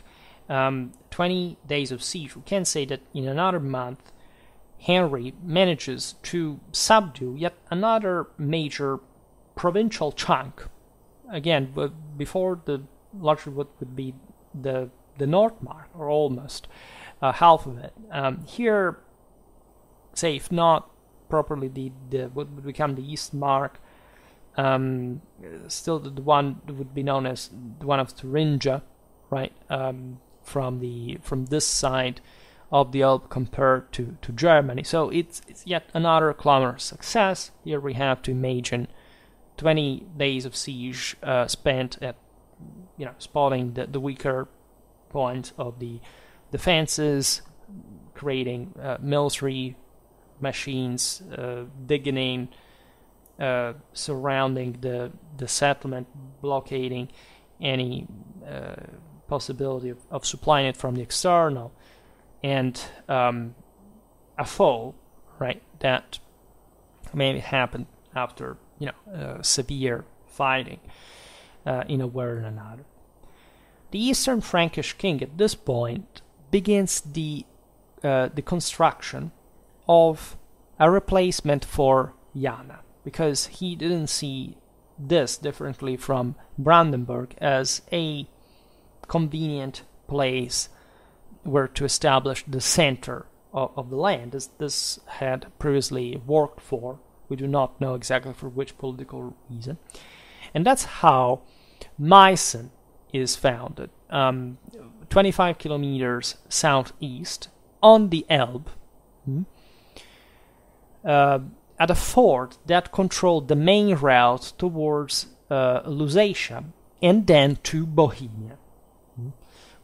20 days of siege. We can say that in another month, Henry manages to subdue yet another major provincial chunk. Again, before largely what would be the north mark, or almost half of it. Here, say if not properly the what would become the east mark, still the one that would be known as the one of Thuringia, right? from this side of the Elbe compared to Germany. So it's yet another clamorous success. Here we have to imagine 20 days of siege spent at, you know, spotting the weaker points of the defenses, creating military machines, digging in, surrounding the settlement, blockading any possibility of supplying it from the external, and a fall, right, that maybe happened after, you know, severe fighting in a way or another. The Eastern Frankish king at this point begins the construction of a replacement for Jahna, because he didn't see this differently from Brandenburg as a convenient place where to establish the center of the land, as this had previously worked for. We do not know exactly for which political reason. And that's how Meissen is founded, 25 kilometers southeast on the Elbe, at a fort that controlled the main route towards Lusatia and then to Bohemia,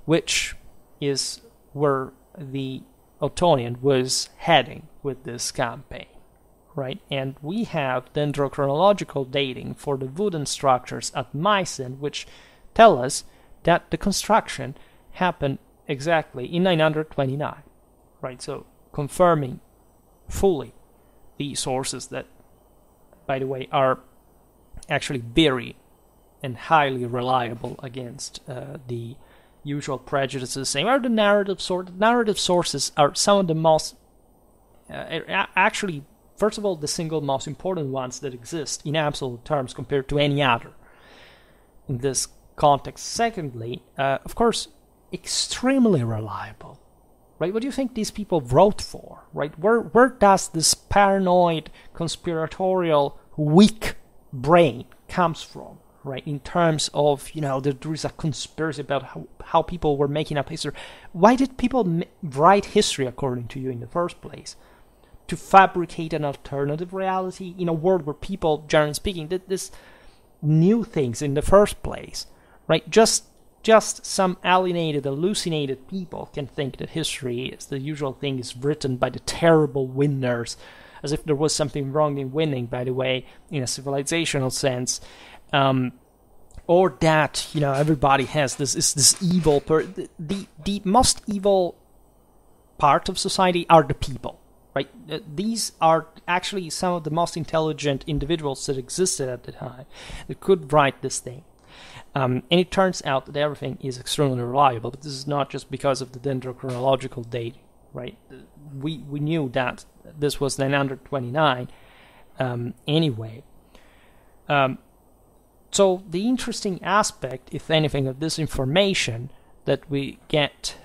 which is where the Ottonian was heading with this campaign, right? And we have dendrochronological dating for the wooden structures at Meissen, which tell us that the construction happened exactly in 929, right? So confirming fully the sources that, by the way, are actually very and highly reliable against the usual prejudices, saying, are the narrative sources? Narrative sources are some of the most, actually, first of all, the single most important ones that exist in absolute terms compared to any other in this context. Secondly, of course, extremely reliable, right? What do you think these people wrote for, right? Where does this paranoid, conspiratorial, weak brain comes from, right? In terms of, you know, there is a conspiracy about how people were making up history. Why did people write history, according to you, in the first place? To fabricate an alternative reality in a world where people, generally speaking, did this new things in the first place, right? Just some alienated, hallucinated people can think that history is the usual thing is written by the terrible winners, as if there was something wrong in winning, by the way, in a civilizational sense, or that, you know, everybody has this evil. The most evil part of society are the people, right? These are actually some of the most intelligent individuals that existed at the time that could write this thing. And it turns out that everything is extremely reliable, but this is not just because of the dendrochronological dating, right? We knew that this was 929 anyway. So the interesting aspect, if anything, of this information that we get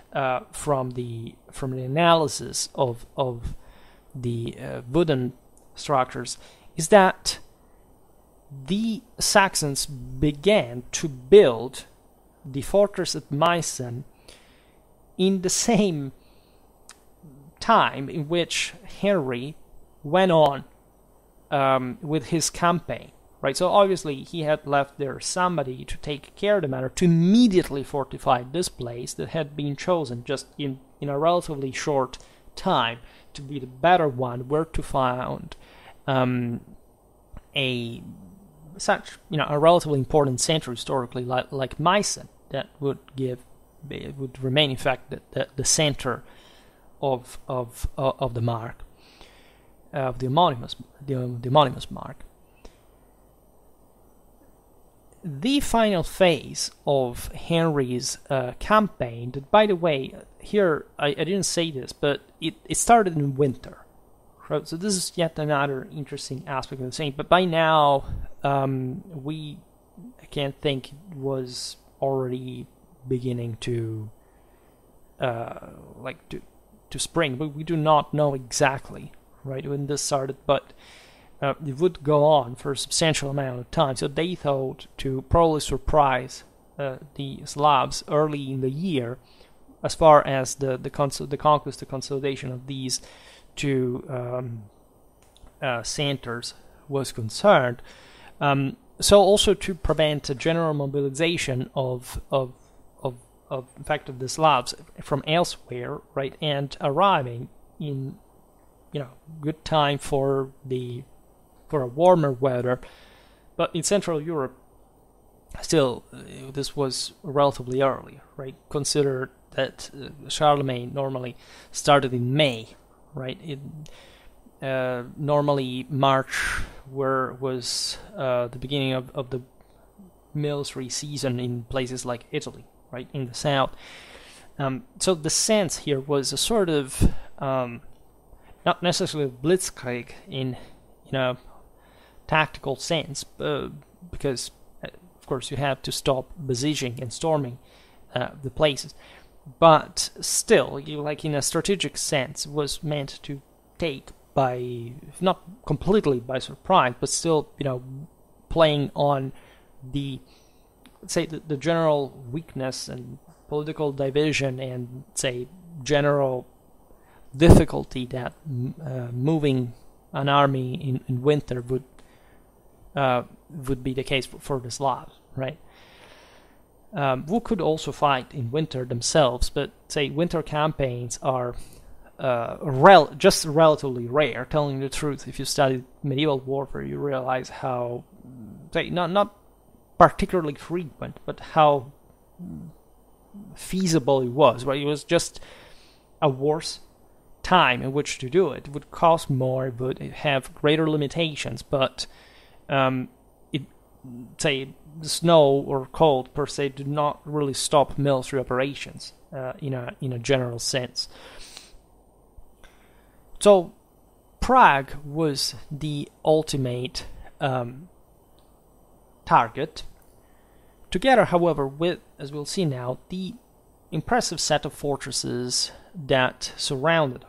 from the analysis of the wooden structures is that the Saxons began to build the fortress at Meissen in the same time in which Henry went on with his campaign, right? So obviously he had left there somebody to take care of the matter, to immediately fortify this place that had been chosen just in a relatively short time to be the better one, where to found a relatively important center historically like Meissen, that would remain in fact the center of the mark, of the homonymous mark. The final phase of Henry's campaign, that, by the way, here I didn't say this, but it started in winter. So this is yet another interesting aspect of the thing, but by now I can't think it was already beginning to to spring, but we do not know exactly, right, when this started, but it would go on for a substantial amount of time. So they thought to probably surprise the Slavs early in the year as far as the conquest, the consolidation of these two centers was concerned. So also to prevent a general mobilization of the Slavs from elsewhere, right, and arriving in, you know, good time for the a warmer weather. But in Central Europe, still, this was relatively early, right? Consider that Charlemagne normally started in May, right? Normally March was the beginning of the military season in places like Italy, right, in the south. So the sense here was a sort of not necessarily blitzkrieg in a tactical sense, because of course you have to stop besieging and storming the places, but still, like in a strategic sense, was meant to take by, not completely by surprise, but still, you know, playing on the, say, the general weakness and political division and, say, general difficulty that moving an army in winter would be the case for the Slavs, right? Who could also fight in winter themselves, but, say, winter campaigns are just relatively rare. Telling the truth, if you study medieval warfare, you realize how, say, not particularly frequent, but how feasible it was, right? It was just a worse time in which to do it. It would cost more, it would have greater limitations, but say snow or cold per se did not really stop military operations in a general sense. So Prague was the ultimate target, together, however, with, as we'll see now, the impressive set of fortresses that surrounded her.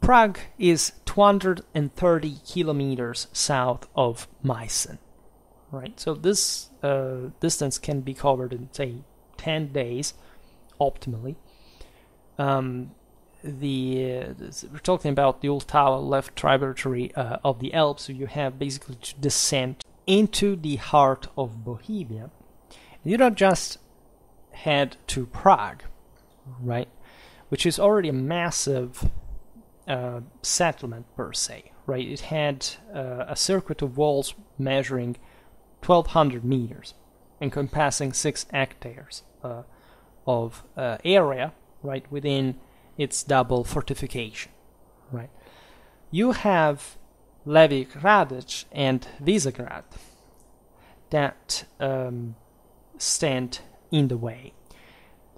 Prague is 230 kilometers south of Meissen, right? So this distance can be covered in, say, 10 days, optimally. We're talking about the Ultava left tributary of the Elbe, so you have basically to descend into the heart of Bohemia. You don't just head to Prague, right, which is already a massive settlement per se, right? It had a circuit of walls measuring 1,200 meters, encompassing 6 hectares of area, right, within its double fortification, right? You have Levy Hradec and Vyšehrad that stand in the way.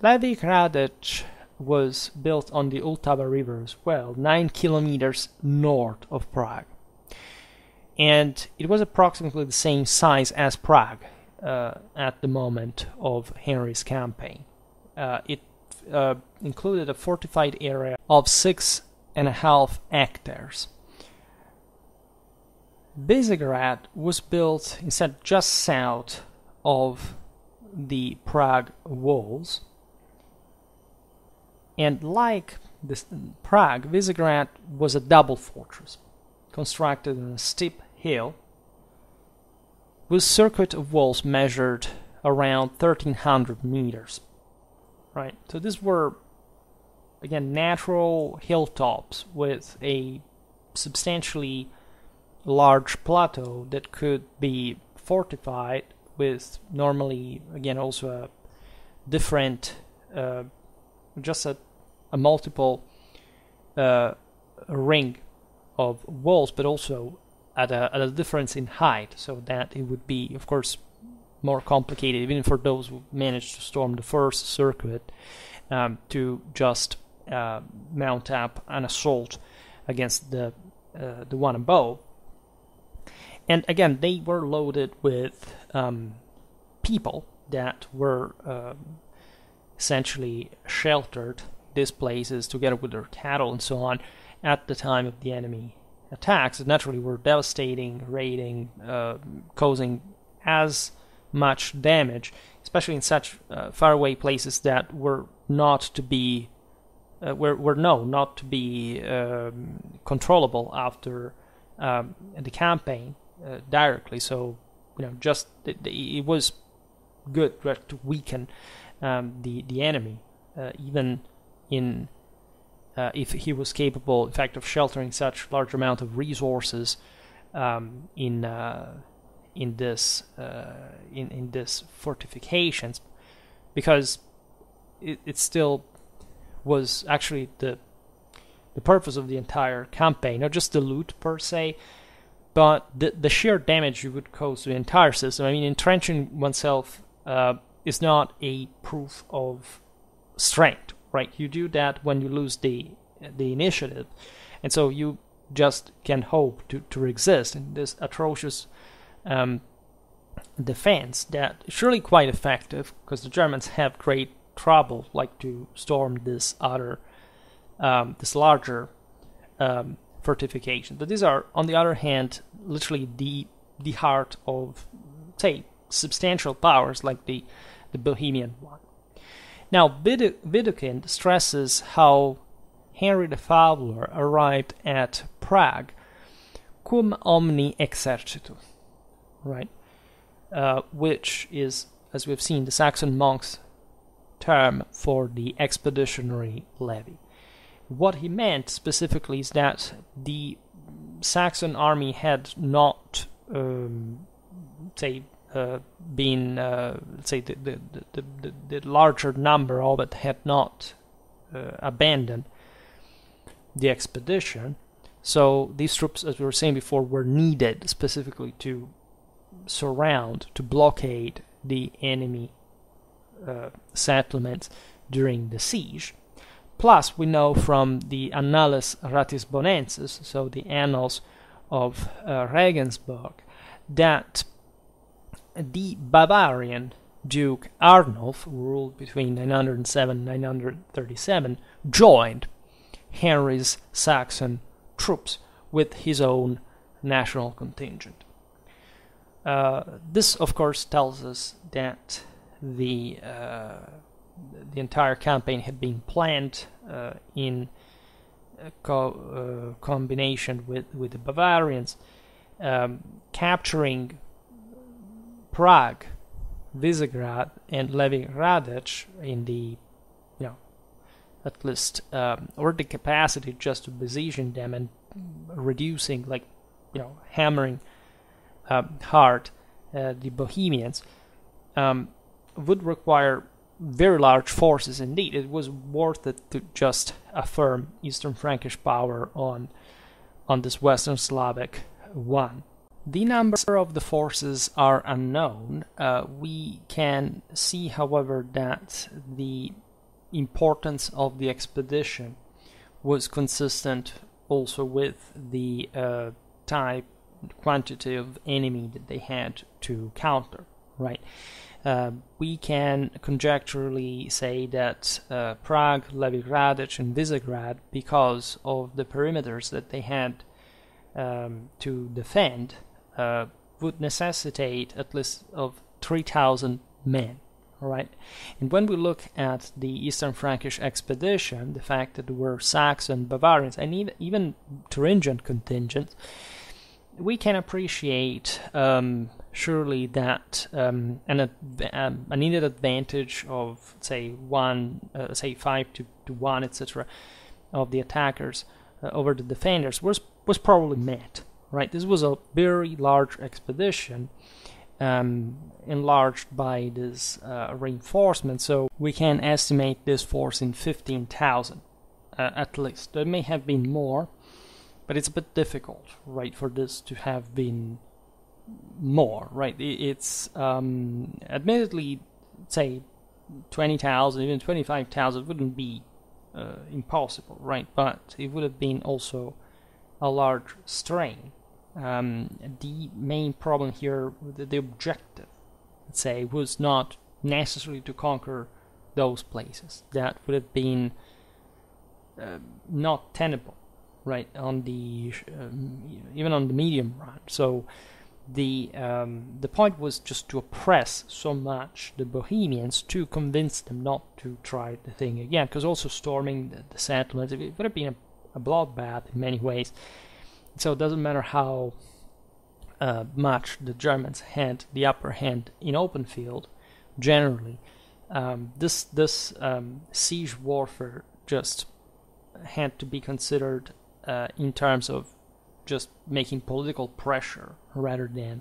Levy Hradec was built on the Ultava River as well, 9 kilometers north of Prague, and it was approximately the same size as Prague at the moment of Henry's campaign. It included a fortified area of 6.5 hectares. Vyšehrad was built instead just south of the Prague walls, and like this Prague, Vyšehrad was a double fortress constructed on a steep hill with circuit of walls measured around 1,300 meters. Right, so these were, again, natural hilltops with a substantially large plateau that could be fortified with normally, again, also a different, just a multiple ring of walls, but also at a difference in height, so that it would be, of course, more complicated, even for those who managed to storm the first circuit, to just mount up an assault against the one above. And again, they were loaded with people that were essentially sheltered these places, together with their cattle and so on, at the time of the enemy attacks. Naturally, were devastating, raiding, causing as much damage, especially in such faraway places that were not to be controllable after the campaign directly. So just it was good to weaken the enemy, even in if he was capable, in fact, of sheltering such large amount of resources in this fortifications, because it still was actually the purpose of the entire campaign, not just the loot per se, but the sheer damage you would cause to the entire system. I mean, entrenching oneself is not a proof of strength, right? You do that when you lose the initiative, and so you just can hope to resist in this atrocious defense that is surely quite effective, because the Germans have great trouble to storm this other this larger fortification. But these are, on the other hand, literally the heart of, say, substantial powers like the Bohemian one. Now Widukind stresses how Henry the Fowler arrived at Prague cum omni exercitu, right? Which is, as we've seen, the Saxon monks' term for the expeditionary levy. What he meant specifically is that the Saxon army had not, the larger number of it had not abandoned the expedition. So these troops, as we were saying before, were needed specifically to surround, to blockade the enemy settlements during the siege. Plus, we know from the Annales Ratisbonenses, so the annals of Regensburg, that the Bavarian Duke Arnulf, who ruled between 907 and 937, joined Henry's Saxon troops with his own national contingent. This, of course, tells us that the entire campaign had been planned in combination with the Bavarians, capturing Prague, Vyšehrad, and Levy Hradec in the, at least, or the capacity just to besieging them and reducing, hammering hard the Bohemians, would require very large forces indeed. It was worth it to just affirm Eastern Frankish power on this Western Slavic one. The numbers of the forces are unknown. We can see, however, that the importance of the expedition was consistent also with the quantity of enemy that they had to counter, right? We can conjecturally say that Prague, Levy Hradec, and Vyšehrad, because of the perimeters that they had to defend, would necessitate at least of 3,000 men. All right, and when we look at the Eastern Frankish expedition, the fact that there were Saxon, Bavarians, and even Thuringian contingents, we can appreciate surely that an needed advantage of say 5 to 1, etc., of the attackers over the defenders was probably met. Right, this was a very large expedition, enlarged by this reinforcement. So we can estimate this force in 15,000 at least. There may have been more, but it's a bit difficult, right, for this to have been more, right? It's admittedly, say, 20,000, even 25,000 wouldn't be impossible, right? But it would have been also a large strain. The main problem here, the objective, let's say, was not necessarily to conquer those places. That would have been not tenable, right, on the even on the medium run. So The point was just to oppress so much the Bohemians to convince them not to try the thing again, because also storming the settlements, it would have been a bloodbath in many ways. So it doesn't matter how much the Germans had the upper hand in open field, generally. This siege warfare just had to be considered in terms of just making political pressure rather than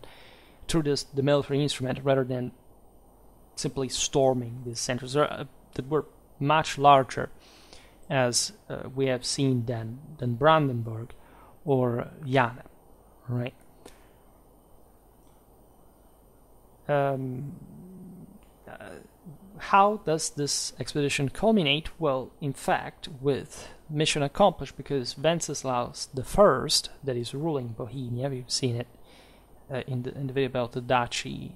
through the military instrument, rather than simply storming these centers that were much larger, as we have seen, than Brandenburg or Jahna, right? How does this expedition culminate? Well, in fact, with mission accomplished, because Wenceslaus I, that is ruling Bohemia, we've seen it in the video about the duchy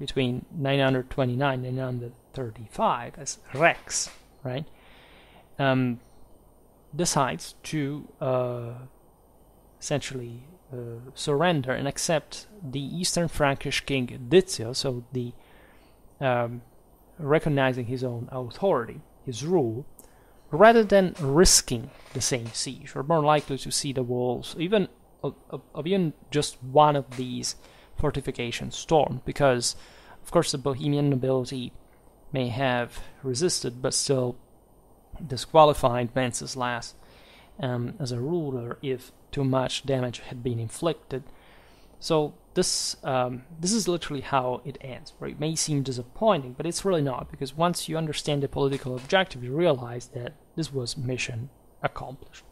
between 929 and 935 as Rex, right? Decides to essentially surrender and accept the Eastern Frankish king Dizio, so the recognizing his own authority, his rule, rather than risking the same siege, or more likely to see the walls even of even just one of these fortifications stormed, because of course the Bohemian nobility may have resisted, but still disqualified Wenceslaus as a ruler if too much damage had been inflicted. So this is literally how it ends. Right? It may seem disappointing, but it's really not, because once you understand the political objective, you realize that this was mission accomplished.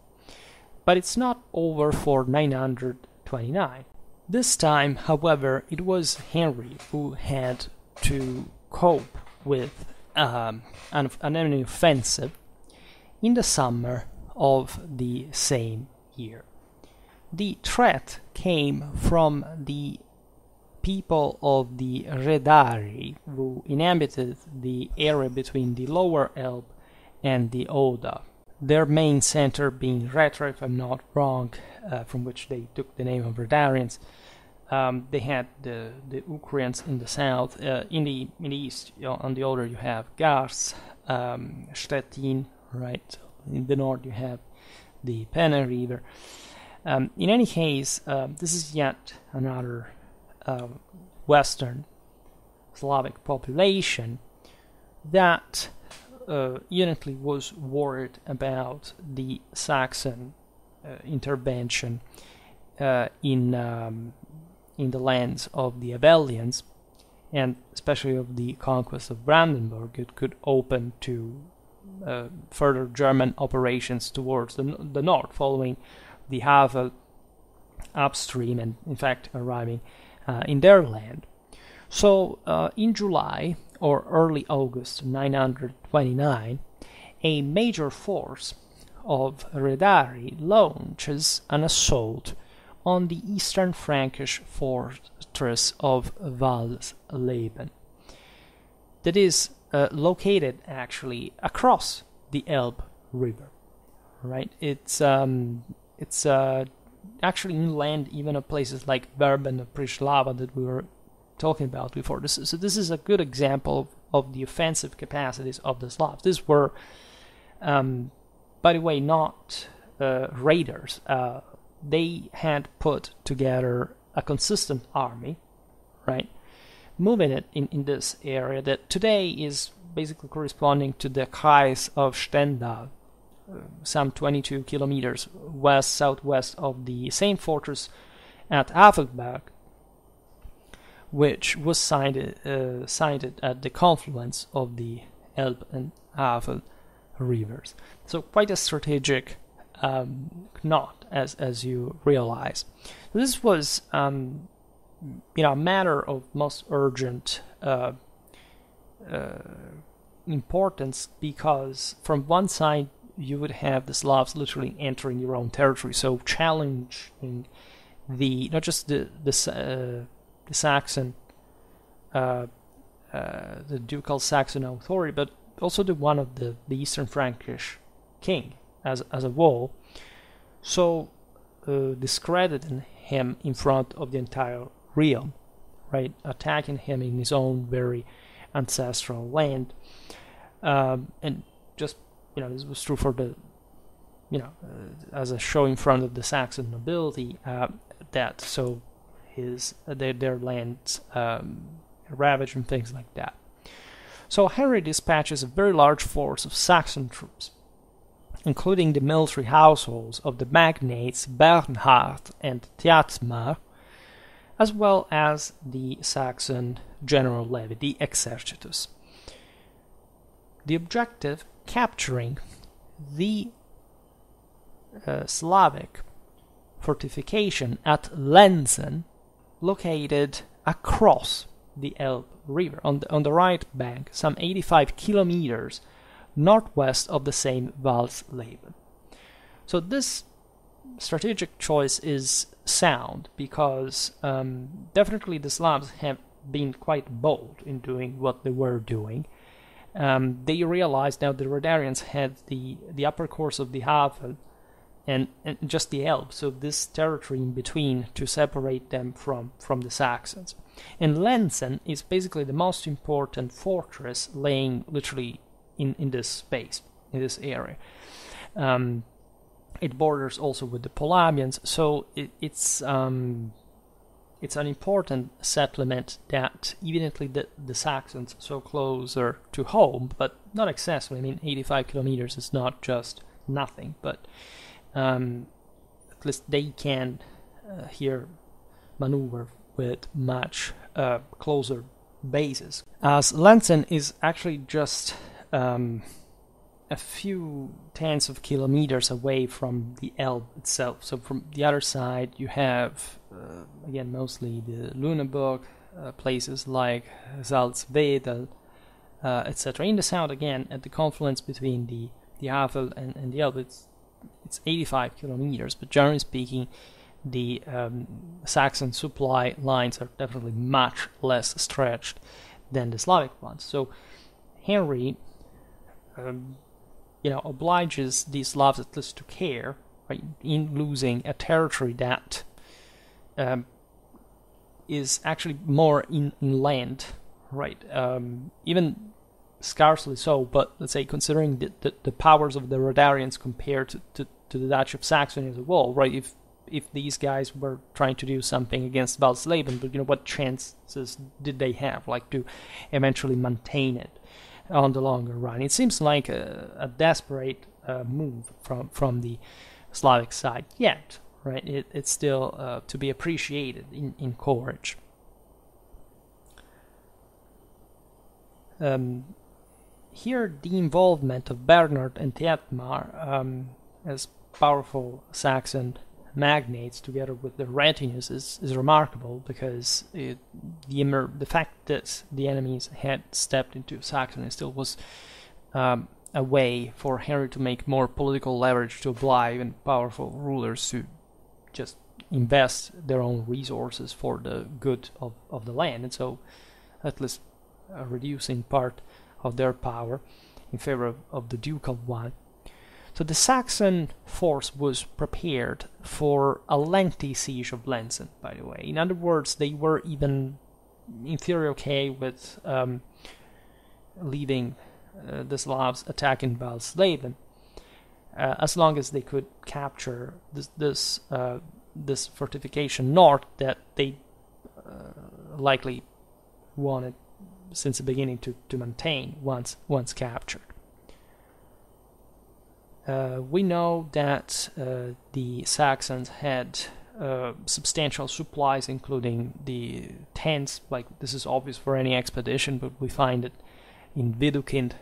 But it's not over for 929. This time, however, it was Henry who had to cope with an enemy offensive in the summer of the same year. The threat came from the people of the Redari, who inhabited the area between the lower Elbe and the Oder, their main center being Retra, if I'm not wrong, from which they took the name of Redarians. They had the Ukrians in the south. In the east, on the Oder, you have Gars, Stettin, right? In the north, you have the Penne River. In any case, this is yet another Western Slavic population that unitly was worried about the Saxon intervention in the lands of the Hevellians, and especially of the conquest of Brandenburg. It could open to further German operations towards the north, following the Havel upstream, and in fact arriving in their land. So in July or early August 929, a major force of Redari launches an assault on the Eastern Frankish fortress of Walsleben, that is located actually across the Elbe River, right? It's actually inland even of places like Verben or Prislava that we were talking about before. So this is a good example of the offensive capacities of the Slavs. These were, by the way, not raiders. They had put together a consistent army, right, moving it in this area that today is basically corresponding to the Kreis of Stendal, some 22 kilometers west-southwest of the same fortress at Havelberg, which was sited at the confluence of the Elbe and Havel rivers. So quite a strategic knot, as you realize. This was a matter of most urgent importance, because from one side you would have the Slavs literally entering your own territory, so challenging not just the Saxon, the ducal Saxon authority, but also the one of the Eastern Frankish king as a whole. So discrediting him in front of the entire realm, right? Attacking him in his own very ancestral land. And just, you know, this was true for the, you know, as a show in front of the Saxon nobility, that so his their lands ravaged and things like that. So Henry dispatches a very large force of Saxon troops, including the military households of the magnates Bernhard and Thietmar, as well as the Saxon general levy, the Exercitus. The objective, capturing the Slavic fortification at Lenzen, located across the Elbe river, on the right bank, some 85 kilometers northwest of the same Walsleben. So this strategic choice is sound, because definitely the Slavs have been quite bold in doing what they were doing. They realized now the Redarians had the upper course of the Havel and just the Elbe, so this territory in between, to separate them from the Saxons. And Lenzen is basically the most important fortress laying literally in this space, in this area. It borders also with the Polamians, so it's an important settlement that evidently the Saxons saw closer to home, but not accessible. I mean, 85 kilometers is not just nothing, but at least they can here maneuver with much closer bases, as Lenzen is actually just a few tens of kilometers away from the Elbe itself. So from the other side you have, again, mostly the Lüneburg, places like Salzwedel, etc. In the south, again, at the confluence between the Havel and the Elbe, it's 85 kilometers, but generally speaking, the Saxon supply lines are definitely much less stretched than the Slavic ones. So Henry, you know, obliges these Slavs at least to care, right, in losing a territory that is actually more inland, right? Even scarcely so, but let's say, considering the powers of the Redarians compared to the Duchy of Saxony as a whole, right? If these guys were trying to do something against Walsleben, but, you know, what chances did they have, like, to eventually maintain it on the longer run? It seems like a desperate move from the Slavic side, yet, right, it's still to be appreciated in courage. Here, the involvement of Bernhard and Thietmar, as powerful Saxon magnates, together with the retinues, is remarkable, because the fact that the enemies had stepped into Saxony still was a way for Henry to make more political leverage, to oblige and powerful rulers to just invest their own resources for the good of the land, and so at least reducing part of their power in favor of the ducal one. So the Saxon force was prepared for a lengthy siege of Lenzen, by the way. In other words, they were even, in theory, okay with leaving the Slavs attacking Walsleben, as long as they could capture this fortification north that they likely wanted since the beginning to maintain once captured. We know that the Saxons had substantial supplies, including the tents. Like, this is obvious for any expedition, but we find it in Widukind,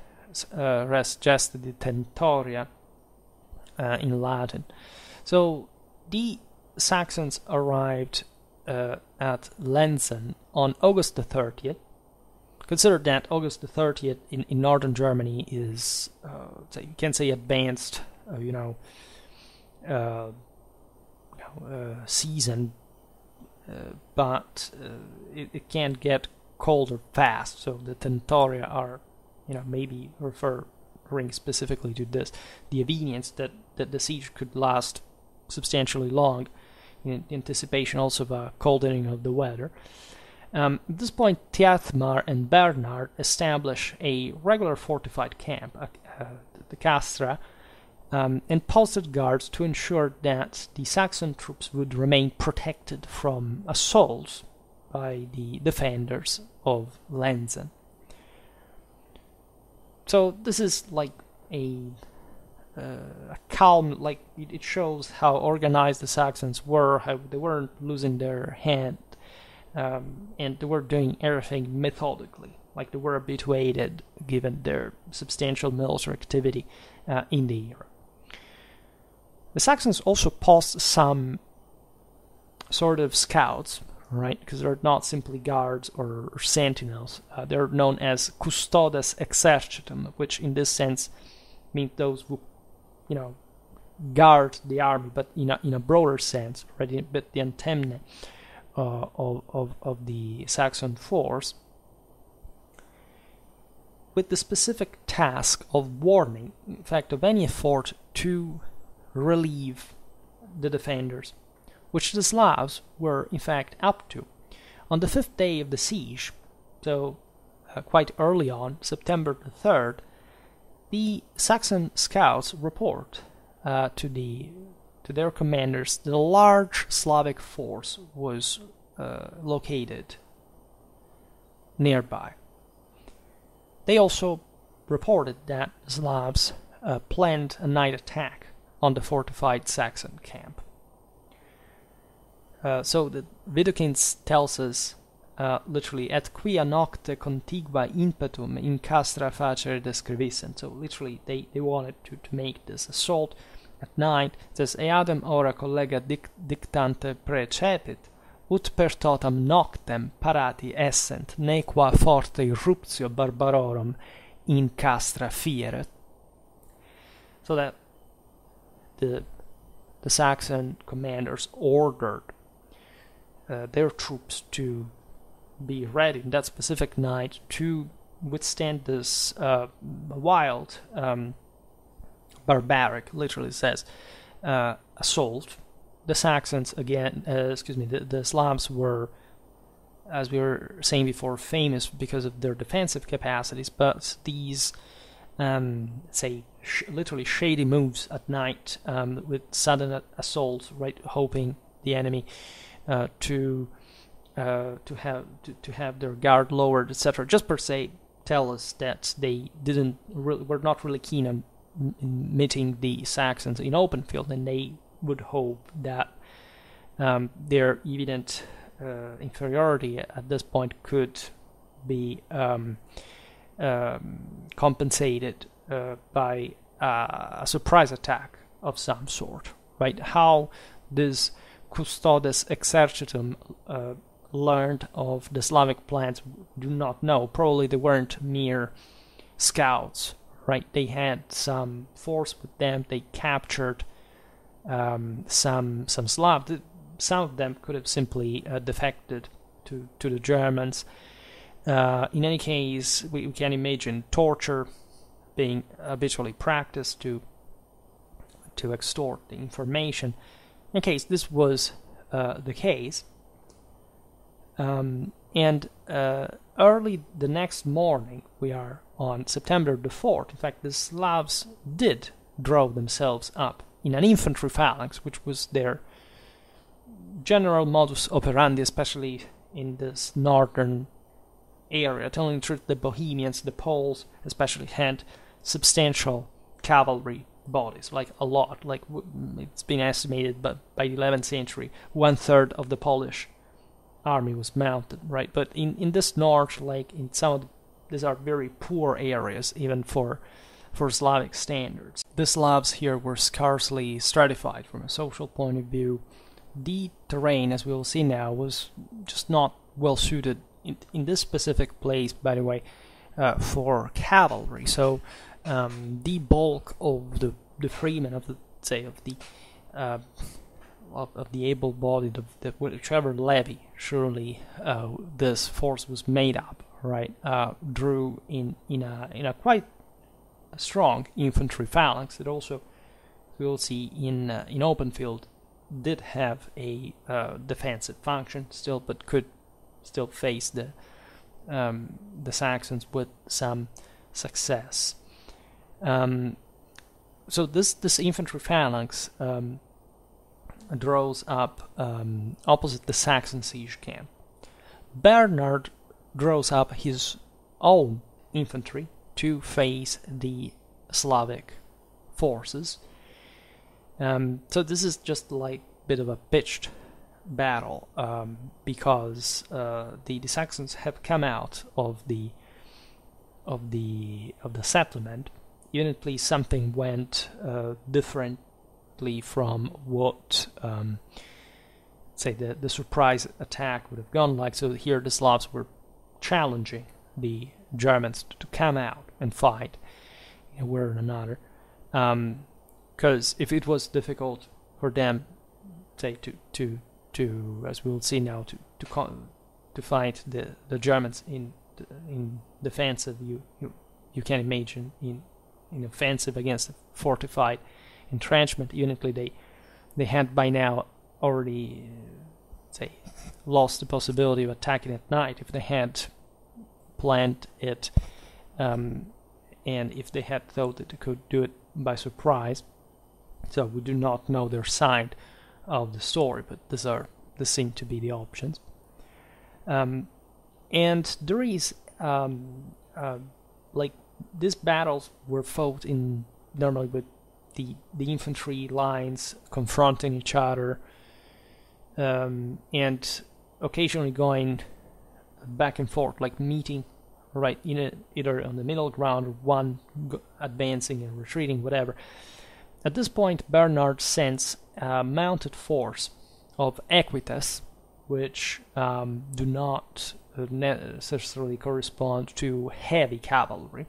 res gesta di tentoria, in Latin. So the Saxons arrived at Lenzen on August the 30th. Consider that August the 30th in northern Germany is, you can say, advanced, season, but it can't get colder fast. So the tentoria are, you know, maybe referring specifically to this, the convenience that the siege could last substantially long, in anticipation also of a coldening of the weather. At this point, Thietmar and Bernhard establish a regular fortified camp, the Castra, and posted guards to ensure that the Saxon troops would remain protected from assaults by the defenders of Lenzen. So this is like a calm, like it shows how organized the Saxons were, how they weren't losing their hand, and they were doing everything methodically, like they were habituated, given their substantial military activity in the era. The Saxons also post some sort of scouts, right? Because they're not simply guards or sentinels. They're known as custodes exercitum, which in this sense means those who, you know, guard the army, but in a broader sense, right? But the antemnae of the Saxon force, with the specific task of warning, in fact, of any effort to relieve the defenders, which the Slavs were in fact up to. On the 5th day of the siege, so quite early on, September the 3rd, the Saxon scouts report to their commanders that a large Slavic force was located nearby. They also reported that Slavs planned a night attack on the fortified Saxon camp. So the Widukind tells us literally, et quia nocte contigua impetum in castra facere descrivissent. So literally they wanted to make this assault at night. It says, eadem ora collega dictante precepit, ut per totam noctem parati essent, ne qua forte irruptio barbarorum in castra fieret. So that the Saxon commanders ordered their troops to be ready in that specific night to withstand this wild, barbaric, literally says, assault. The Saxons, again, the Slavs were, as we were saying before, famous because of their defensive capacities, but these, say, literally shady moves at night, with sudden assaults, right, hoping the enemy to have their guard lowered, etc. Just per se tell us that they didn't were not really keen on meeting the Saxons in open field, and they would hope that their evident inferiority at this point could be compensated by a surprise attack of some sort, right? How this custodes exercitum learned of the Slavic plans, do not know. Probably they weren't mere scouts, right? They had some force with them. They captured some Slavs. Some of them could have simply defected to the Germans. In any case, we can imagine torture being habitually practiced to extort the information. In case this was the case, and early the next morning, we are on September the 4th, in fact the Slavs did draw themselves up in an infantry phalanx, which was their general modus operandi, especially in this northern area. Telling the truth, the Bohemians, the Poles especially, had substantial cavalry bodies, like a lot, like it's been estimated, but by the 11th century 1/3 of the Polish army was mounted, right? But in this north, like in some of these are very poor areas, even for Slavic standards. The Slavs here were scarcely stratified from a social point of view. The terrain, as we will see now, was just not well suited in this specific place, by the way, for cavalry. So the bulk of the freemen, of the, say, of the able-bodied, of the whichever levy, surely this force was made up, right? Drew in a quite strong infantry phalanx that also we'll see in open field did have a defensive function still, but could still face the Saxons with some success. So this infantry phalanx draws up opposite the Saxon siege camp. Bernhard draws up his own infantry to face the Slavic forces. So this is just like a bit of a pitched battle, because the Saxons have come out of the settlement. Evidently, something went differently from what say the surprise attack would have gone like. So here the Slavs were challenging the Germans to come out and fight, one or another, because if it was difficult for them, say to as we will see now, to fight the Germans in defensive, you can imagine in offensive against a fortified entrenchment. Evidently, they had by now already say lost the possibility of attacking at night if they had planned it, and if they had thought that they could do it by surprise. So we do not know their side of the story, but these seem to be the options. And there is like these battles were fought in normally with the infantry lines confronting each other, and occasionally going back and forth, like meeting right in either on the middle ground or one advancing and retreating, whatever. At this point, Bernhard sends a mounted force of equites, which do not necessarily correspond to heavy cavalry,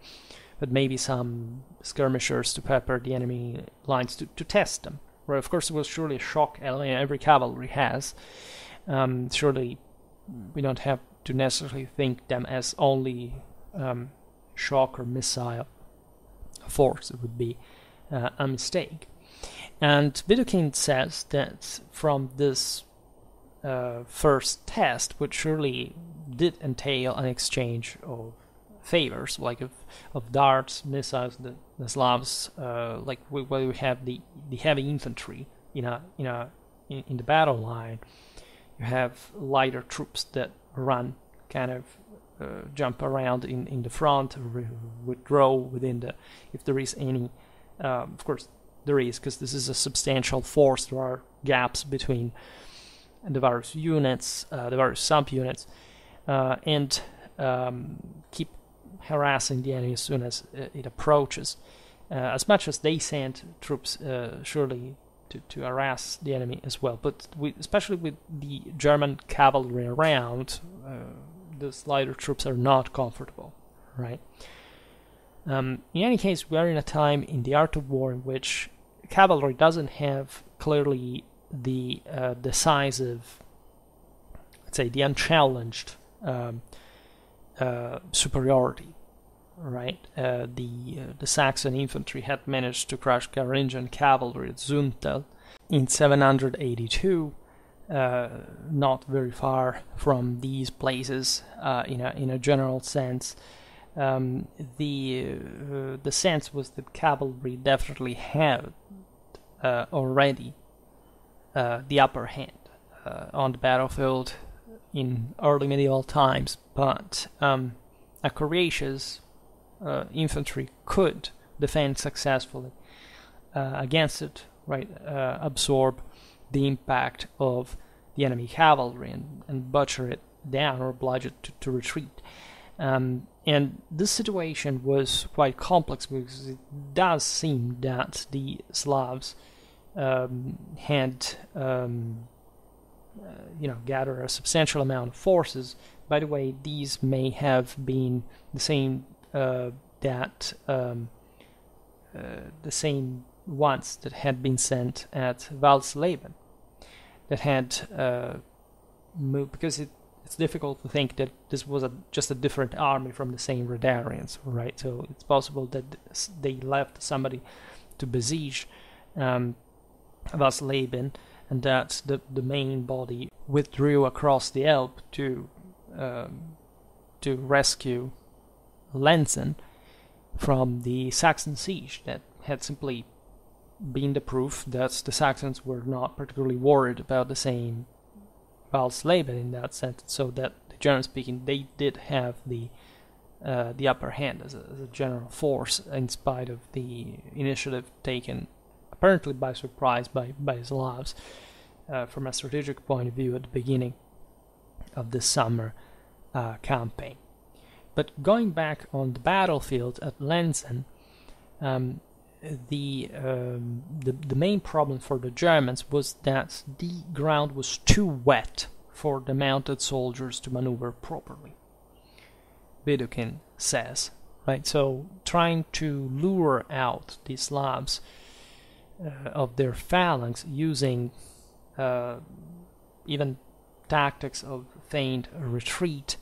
but maybe some skirmishers to pepper the enemy lines to test them. Well, of course, it was surely a shock element every cavalry has. Surely we don't have to necessarily think them as only shock or missile force. It would be a mistake. And Widukind says that from this first test, which surely did entail an exchange of favors, like of darts, missiles, the Slavs, like where we have the heavy infantry in the battle line, you have lighter troops that run, kind of jump around in the front, withdraw within the, if there is any, of course there is, because this is a substantial force, there are gaps between the various units, the various subunits, and keep harassing the enemy as soon as it approaches. As much as they send troops surely to harass the enemy as well, but especially with the German cavalry around, the lighter troops are not comfortable, right? In any case, we are in a time in the art of war in which cavalry doesn't have clearly the decisive, let's say, the unchallenged superiority, right? The Saxon infantry had managed to crush Carolingian cavalry at Zumthal in 782, not very far from these places in a general sense. The sense was that cavalry definitely had already the upper hand on the battlefield in early medieval times, but a courageous infantry could defend successfully against it, right? Absorb the impact of the enemy cavalry and butcher it down or oblige it to retreat. And this situation was quite complex, because it does seem that the Slavs had gathered a substantial amount of forces. By the way, these may have been the same the same ones that had been sent at Walsleben, that had moved, because it's difficult to think that this was just a different army from the same Redarians, right? So it's possible that they left somebody to besiege Walsleben and that the main body withdrew across the Elbe to rescue Lenzen from the Saxon siege that had simply been the proof that the Saxons were not particularly worried about the same Walsleben in that sense, so that, generally speaking, they did have the upper hand as a general force, in spite of the initiative taken apparently by surprise by Slavs from a strategic point of view at the beginning of the summer campaign. But going back on the battlefield at Lenzen, the main problem for the Germans was that the ground was too wet for the mounted soldiers to maneuver properly. Widukind says, right? So trying to lure out the Slavs of their phalanx using even tactics of feigned retreat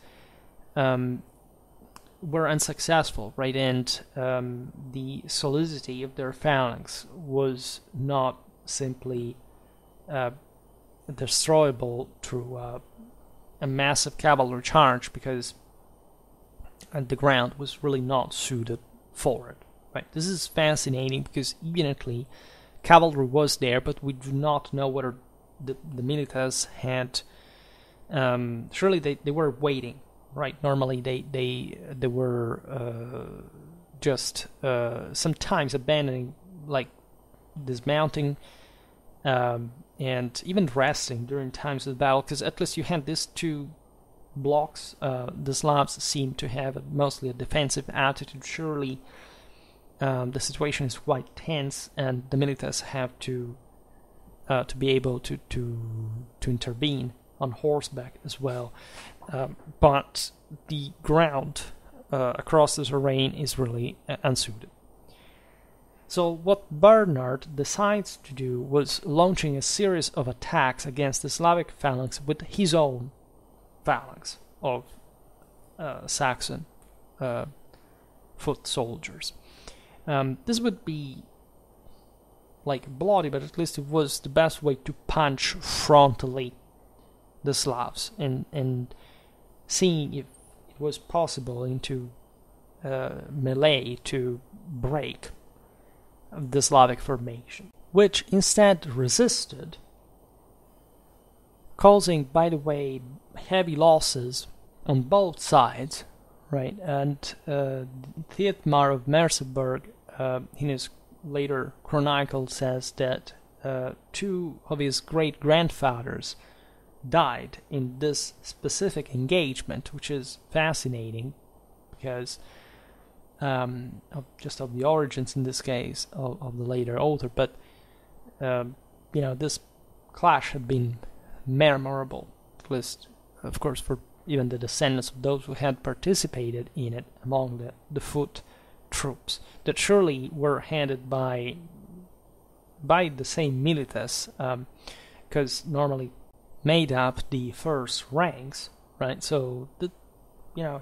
were unsuccessful, right? And the solidity of their phalanx was not simply destroyable through a massive cavalry charge, because the ground was really not suited for it. Right? This is fascinating because evidently cavalry was there, but we do not know whether the militares had. Surely they were waiting, right? Normally they were just sometimes abandoning, like dismounting. And even resting during times of battle, because at least you had these two blocks. The Slavs seem to have mostly a defensive attitude. Surely the situation is quite tense, and the militaries have to be able to intervene on horseback as well. But the ground across the terrain is really unsuited. So what Bernhard decides to do was launching a series of attacks against the Slavic phalanx with his own phalanx of Saxon foot soldiers. This would be like bloody, but at least it was the best way to punch frontally the Slavs and seeing if it was possible into melee to break the Slavic formation, which instead resisted, causing, by the way, heavy losses on both sides, right? And Thietmar of Merseburg, in his later chronicle, says that two of his great-grandfathers died in this specific engagement, which is fascinating because of the origins in this case of the later Oder, but this clash had been memorable, at least, of course, for even the descendants of those who had participated in it among the foot troops that surely were handed by the same militias, because normally made up the first ranks, right? So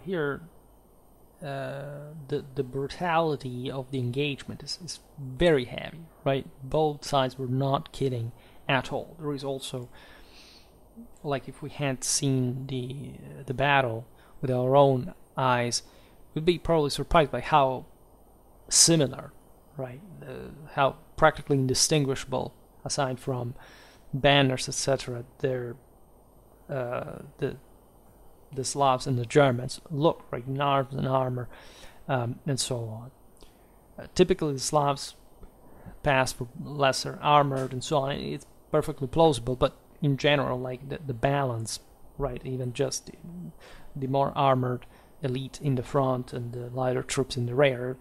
here. The brutality of the engagement is very heavy, right? Both sides were not kidding at all. There is also, like, if we had seen the battle with our own eyes, we'd be probably surprised by how similar, right? How practically indistinguishable, aside from banners, etc., the Slavs and the Germans look, right, in arms and armor, and so on. Typically the Slavs pass for lesser armored and so on. It's perfectly plausible, but in general, like, the balance, right, even just the more armored elite in the front and the lighter troops in the rear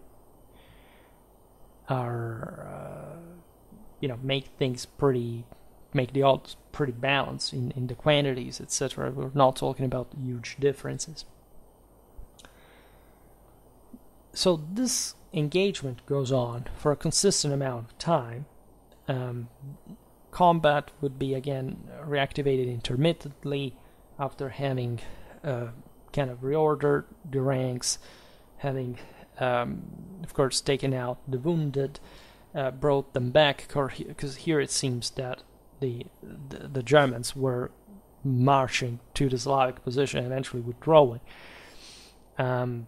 are, make the odds pretty balanced in the quantities, etc. We're not talking about huge differences. So this engagement goes on for a consistent amount of time. Combat would be again reactivated intermittently after having kind of reordered the ranks, having of course taken out the wounded, brought them back, because here it seems that the Germans were marching to the Slavic position and eventually withdrawing. And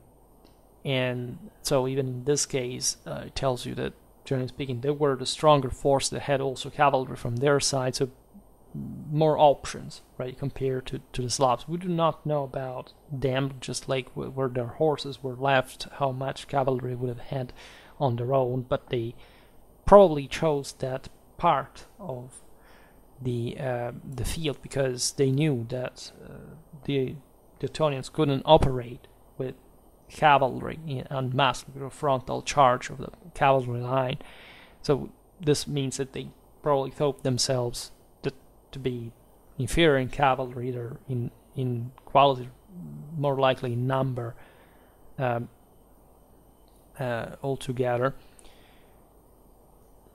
so even in this case, it tells you that, generally speaking, they were the stronger force that had also cavalry from their side, so more options, right, compared to the Slavs. We do not know about them, just like where their horses were left, how much cavalry would have had on their own, but they probably chose that part of the field because they knew that the Ottonians couldn't operate with cavalry en masse, with a frontal charge of the cavalry line. So this means that they probably thought themselves to be inferior in cavalry, either in quality, more likely in number, altogether.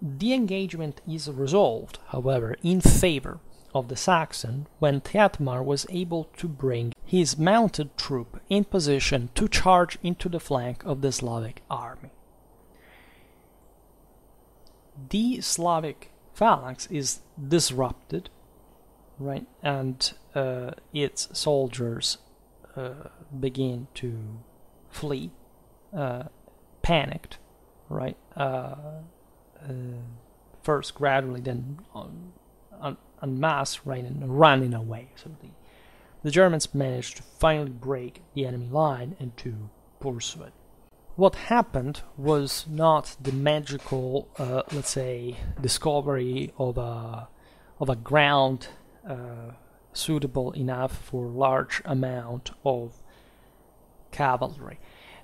The engagement is resolved, however, in favor of the Saxon when Thietmar was able to bring his mounted troop in position to charge into the flank of the Slavic army. The Slavic phalanx is disrupted, right, and its soldiers begin to flee, panicked, right. First gradually, then en masse, right, and running away. So the Germans managed to finally break the enemy line and to pursue it. What happened was not the magical, let's say, discovery of a ground suitable enough for large amount of cavalry,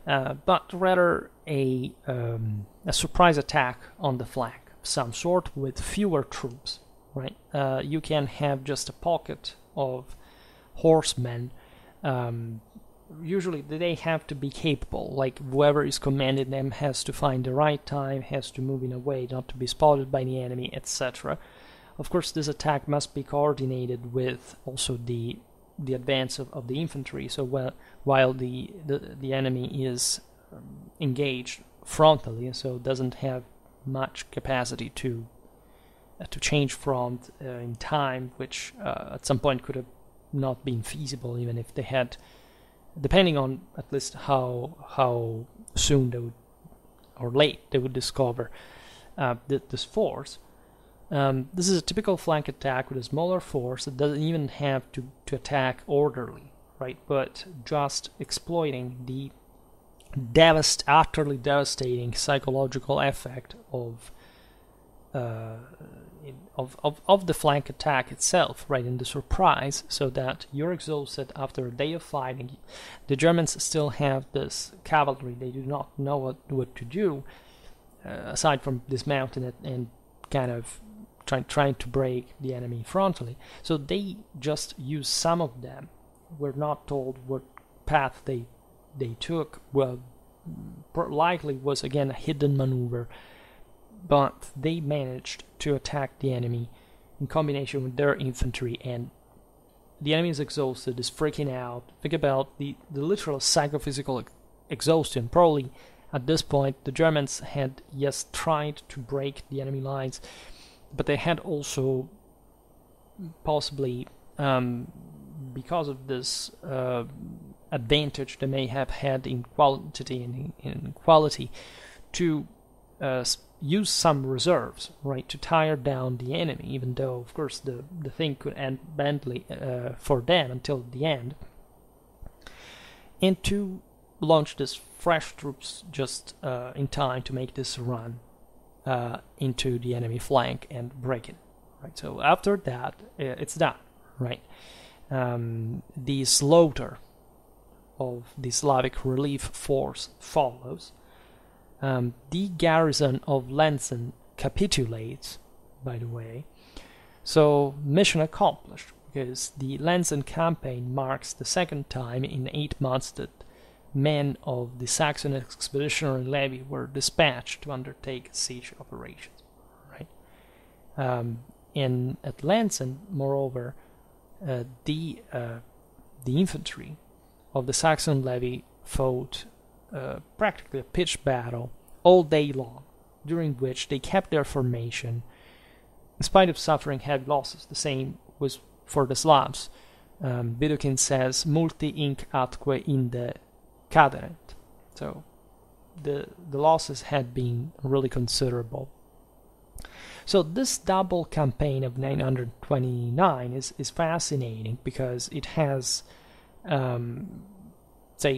but rather a surprise attack on the flank of some sort with fewer troops, right? You can have just a pocket of horsemen. Usually they have to be capable, like whoever is commanding them has to find the right time, has to move in a way not to be spotted by the enemy, etc. Of course, this attack must be coordinated with also the advance of the infantry, so while the enemy is engaged frontally, so doesn't have much capacity to change front in time, which at some point could have not been feasible, even if they had, depending on at least how soon they would, or late they would discover this force. This is a typical flank attack with a smaller force that doesn't even have to attack orderly, right? But just exploiting the utterly devastating psychological effect of the flank attack itself, right, in the surprise, so that you're exhausted after a day of fighting. The Germans still have this cavalry; they do not know what to do, aside from dismounting it and kind of trying to break the enemy frontally. So they just use some of them. We're not told what path they took. Well, likely was again a hidden maneuver, but they managed to attack the enemy in combination with their infantry, and the enemy is exhausted, is freaking out. Think about the literal psychophysical exhaustion. Probably at this point the Germans had, yes, tried to break the enemy lines, but they had also possibly, because of this advantage they may have had in quantity and in quality, to use some reserves, right, to tire down the enemy, even though of course the thing could end badly for them until the end, and to launch this fresh troops just in time to make this run into the enemy flank and break it, right? So after that, it's done, right? The slaughter of the Slavic relief force follows. The garrison of Lenzen capitulates, by the way, so mission accomplished, because the Lenzen campaign marks the second time in 8 months that men of the Saxon expeditionary levy were dispatched to undertake siege operations, right? And at Lenzen, moreover, the infantry of the Saxon levy fought practically a pitched battle all day long, during which they kept their formation, in spite of suffering heavy losses. The same was for the Slavs. Widukind says, multi inc atque in the caderant. So the losses had been really considerable. So this double campaign of 929 is fascinating because it has, first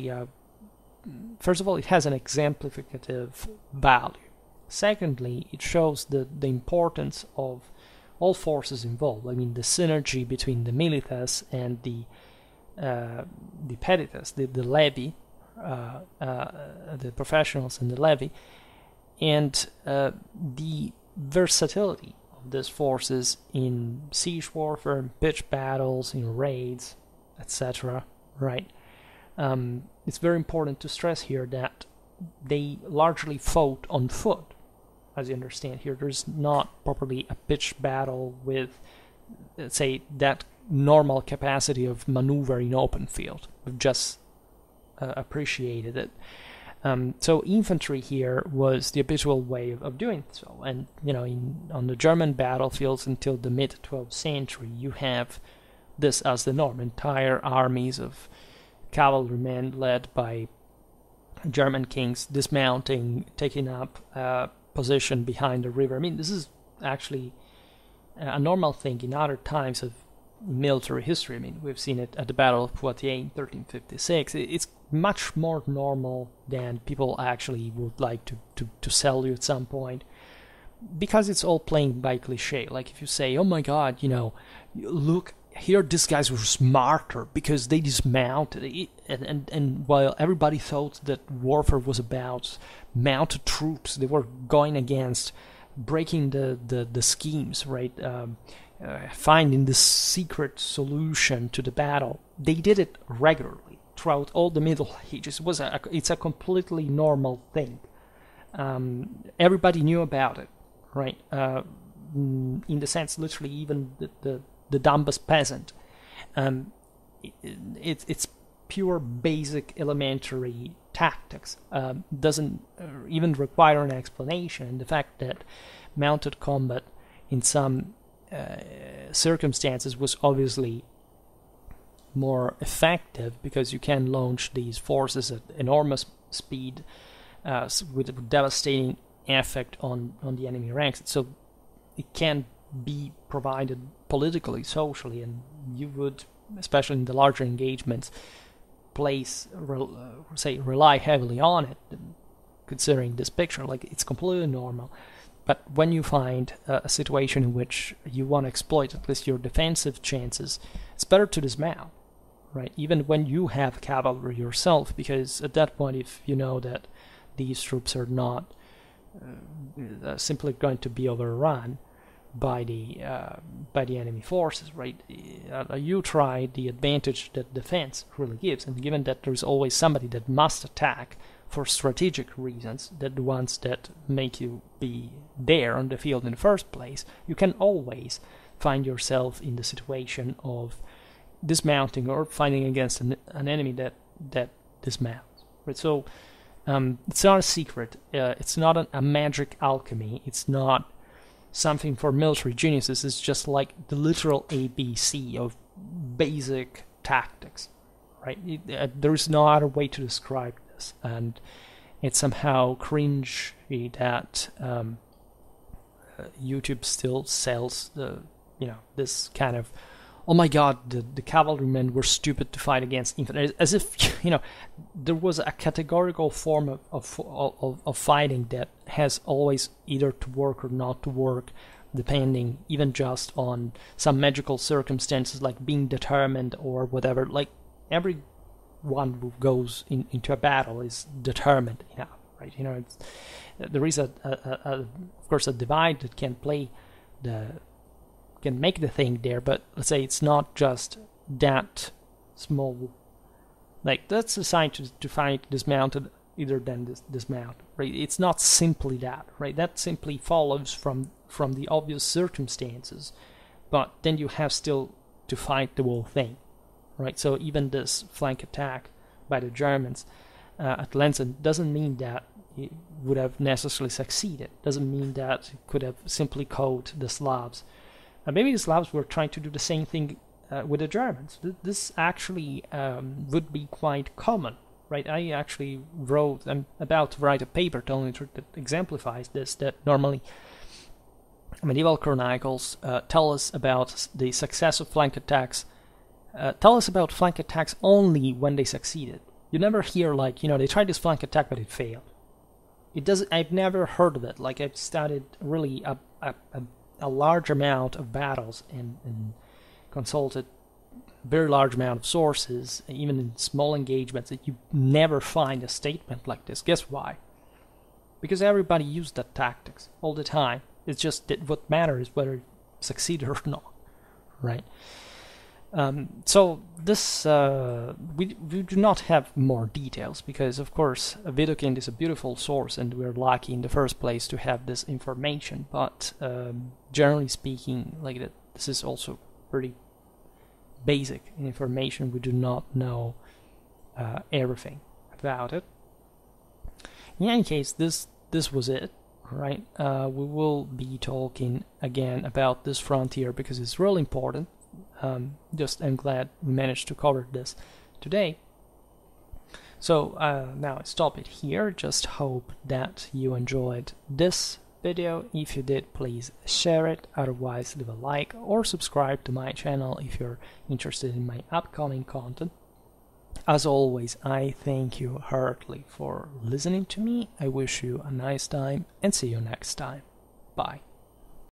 of all, it has an exemplificative value. Secondly, it shows the importance of all forces involved. I mean, the synergy between the milites and the pedites, the levy, the professionals and the levy, and the versatility of these forces in siege warfare, in pitched battles, in raids, etc. Right? It's very important to stress here that they largely fought on foot, as you understand here. There's not properly a pitched battle with, let's say, that normal capacity of maneuver in open field. We've just appreciated it. So infantry here was the habitual way of doing so, and you know, on the German battlefields until the mid 12th century, you have this as the norm. Entire armies of cavalrymen led by German kings dismounting, taking up position behind the river. I mean, this is actually a normal thing in other times of military history. I mean, we've seen it at the Battle of Poitiers in 1356. It's much more normal than people actually would like to sell you at some point, because it's all playing by cliche. Like if you say, oh my god, you know, look here, these guys were smarter because they dismounted, and while everybody thought that warfare was about mounted troops, they were going against breaking the schemes, right? Finding the secret solution to the battle. They did it regularly throughout all the Middle Ages. It was it's a completely normal thing. Everybody knew about it, right? In the sense, literally, even the dumbest peasant. It's pure, basic, elementary tactics. Doesn't even require an explanation. And the fact that mounted combat, in some circumstances, was obviously more effective because you can launch these forces at enormous speed with a devastating effect on the enemy ranks. So it can be provided politically, socially, and you would, especially in the larger engagements, rely heavily on it. Considering this picture, like, it's completely normal. But when you find a situation in which you want to exploit at least your defensive chances, it's better to dismount, right? Even when you have cavalry yourself, because at that point, if you know that these troops are not simply going to be overrun by the enemy forces, right? You try the advantage that defense really gives, and given that there's always somebody that must attack for strategic reasons, that the ones that make you be there on the field in the first place, you can always find yourself in the situation of dismounting or fighting against an enemy that dismounts, right? So it's not a secret, it's not a magic alchemy, it's not something for military geniuses. Is just like the literal ABC of basic tactics, right? There is no other way to describe this, and it's somehow cringy that YouTube still sells the, you know, this kind of, oh my god, the cavalrymen were stupid to fight against infantry, as if, you know, there was a categorical form of fighting that has always either to work or not to work, depending even just on some magical circumstances like being determined or whatever. Like, everyone who goes into a battle is determined enough, right? You know, there is of course, a divide that can play can make the thing there, but let's say it's not just that small. Like, that's assigned to find dismounted either than dismount, right? It's not simply that, right? That simply follows from the obvious circumstances, but then you have still to fight the whole thing, right? So even this flank attack by the Germans at Lenzen doesn't mean that he would have necessarily succeeded. Doesn't mean that he could have simply called the Slavs. And maybe the Slavs were trying to do the same thing with the Germans. This actually would be quite common, right? I actually wrote, I'm about to write a paper telling the truth that exemplifies this, that normally medieval chronicles tell us about the success of flank attacks, tell us about flank attacks only when they succeeded. You never hear, like, you know, they tried this flank attack but it failed. It doesn't, I've never heard of it. Like, I've studied really a large amount of battles and consulted a very large amount of sources, even in small engagements, that you never find a statement like this. Guess why? Because everybody used that tactics all the time. It's just that what matters is whether it succeeded or not, right? So this we do not have more details because, of course, Widukind is a beautiful source, and we're lucky in the first place to have this information. But generally speaking, like that, this is also pretty basic information. We do not know everything about it. In any case, this was it. Right, we will be talking again about this frontier because it's really important. Just I'm glad we managed to cover this today. So now I stop it here. Just hope that you enjoyed this video. If you did, please share it. Otherwise, leave a like or subscribe to my channel if you're interested in my upcoming content. As always, I thank you heartily for listening to me. I wish you a nice time and see you next time. Bye.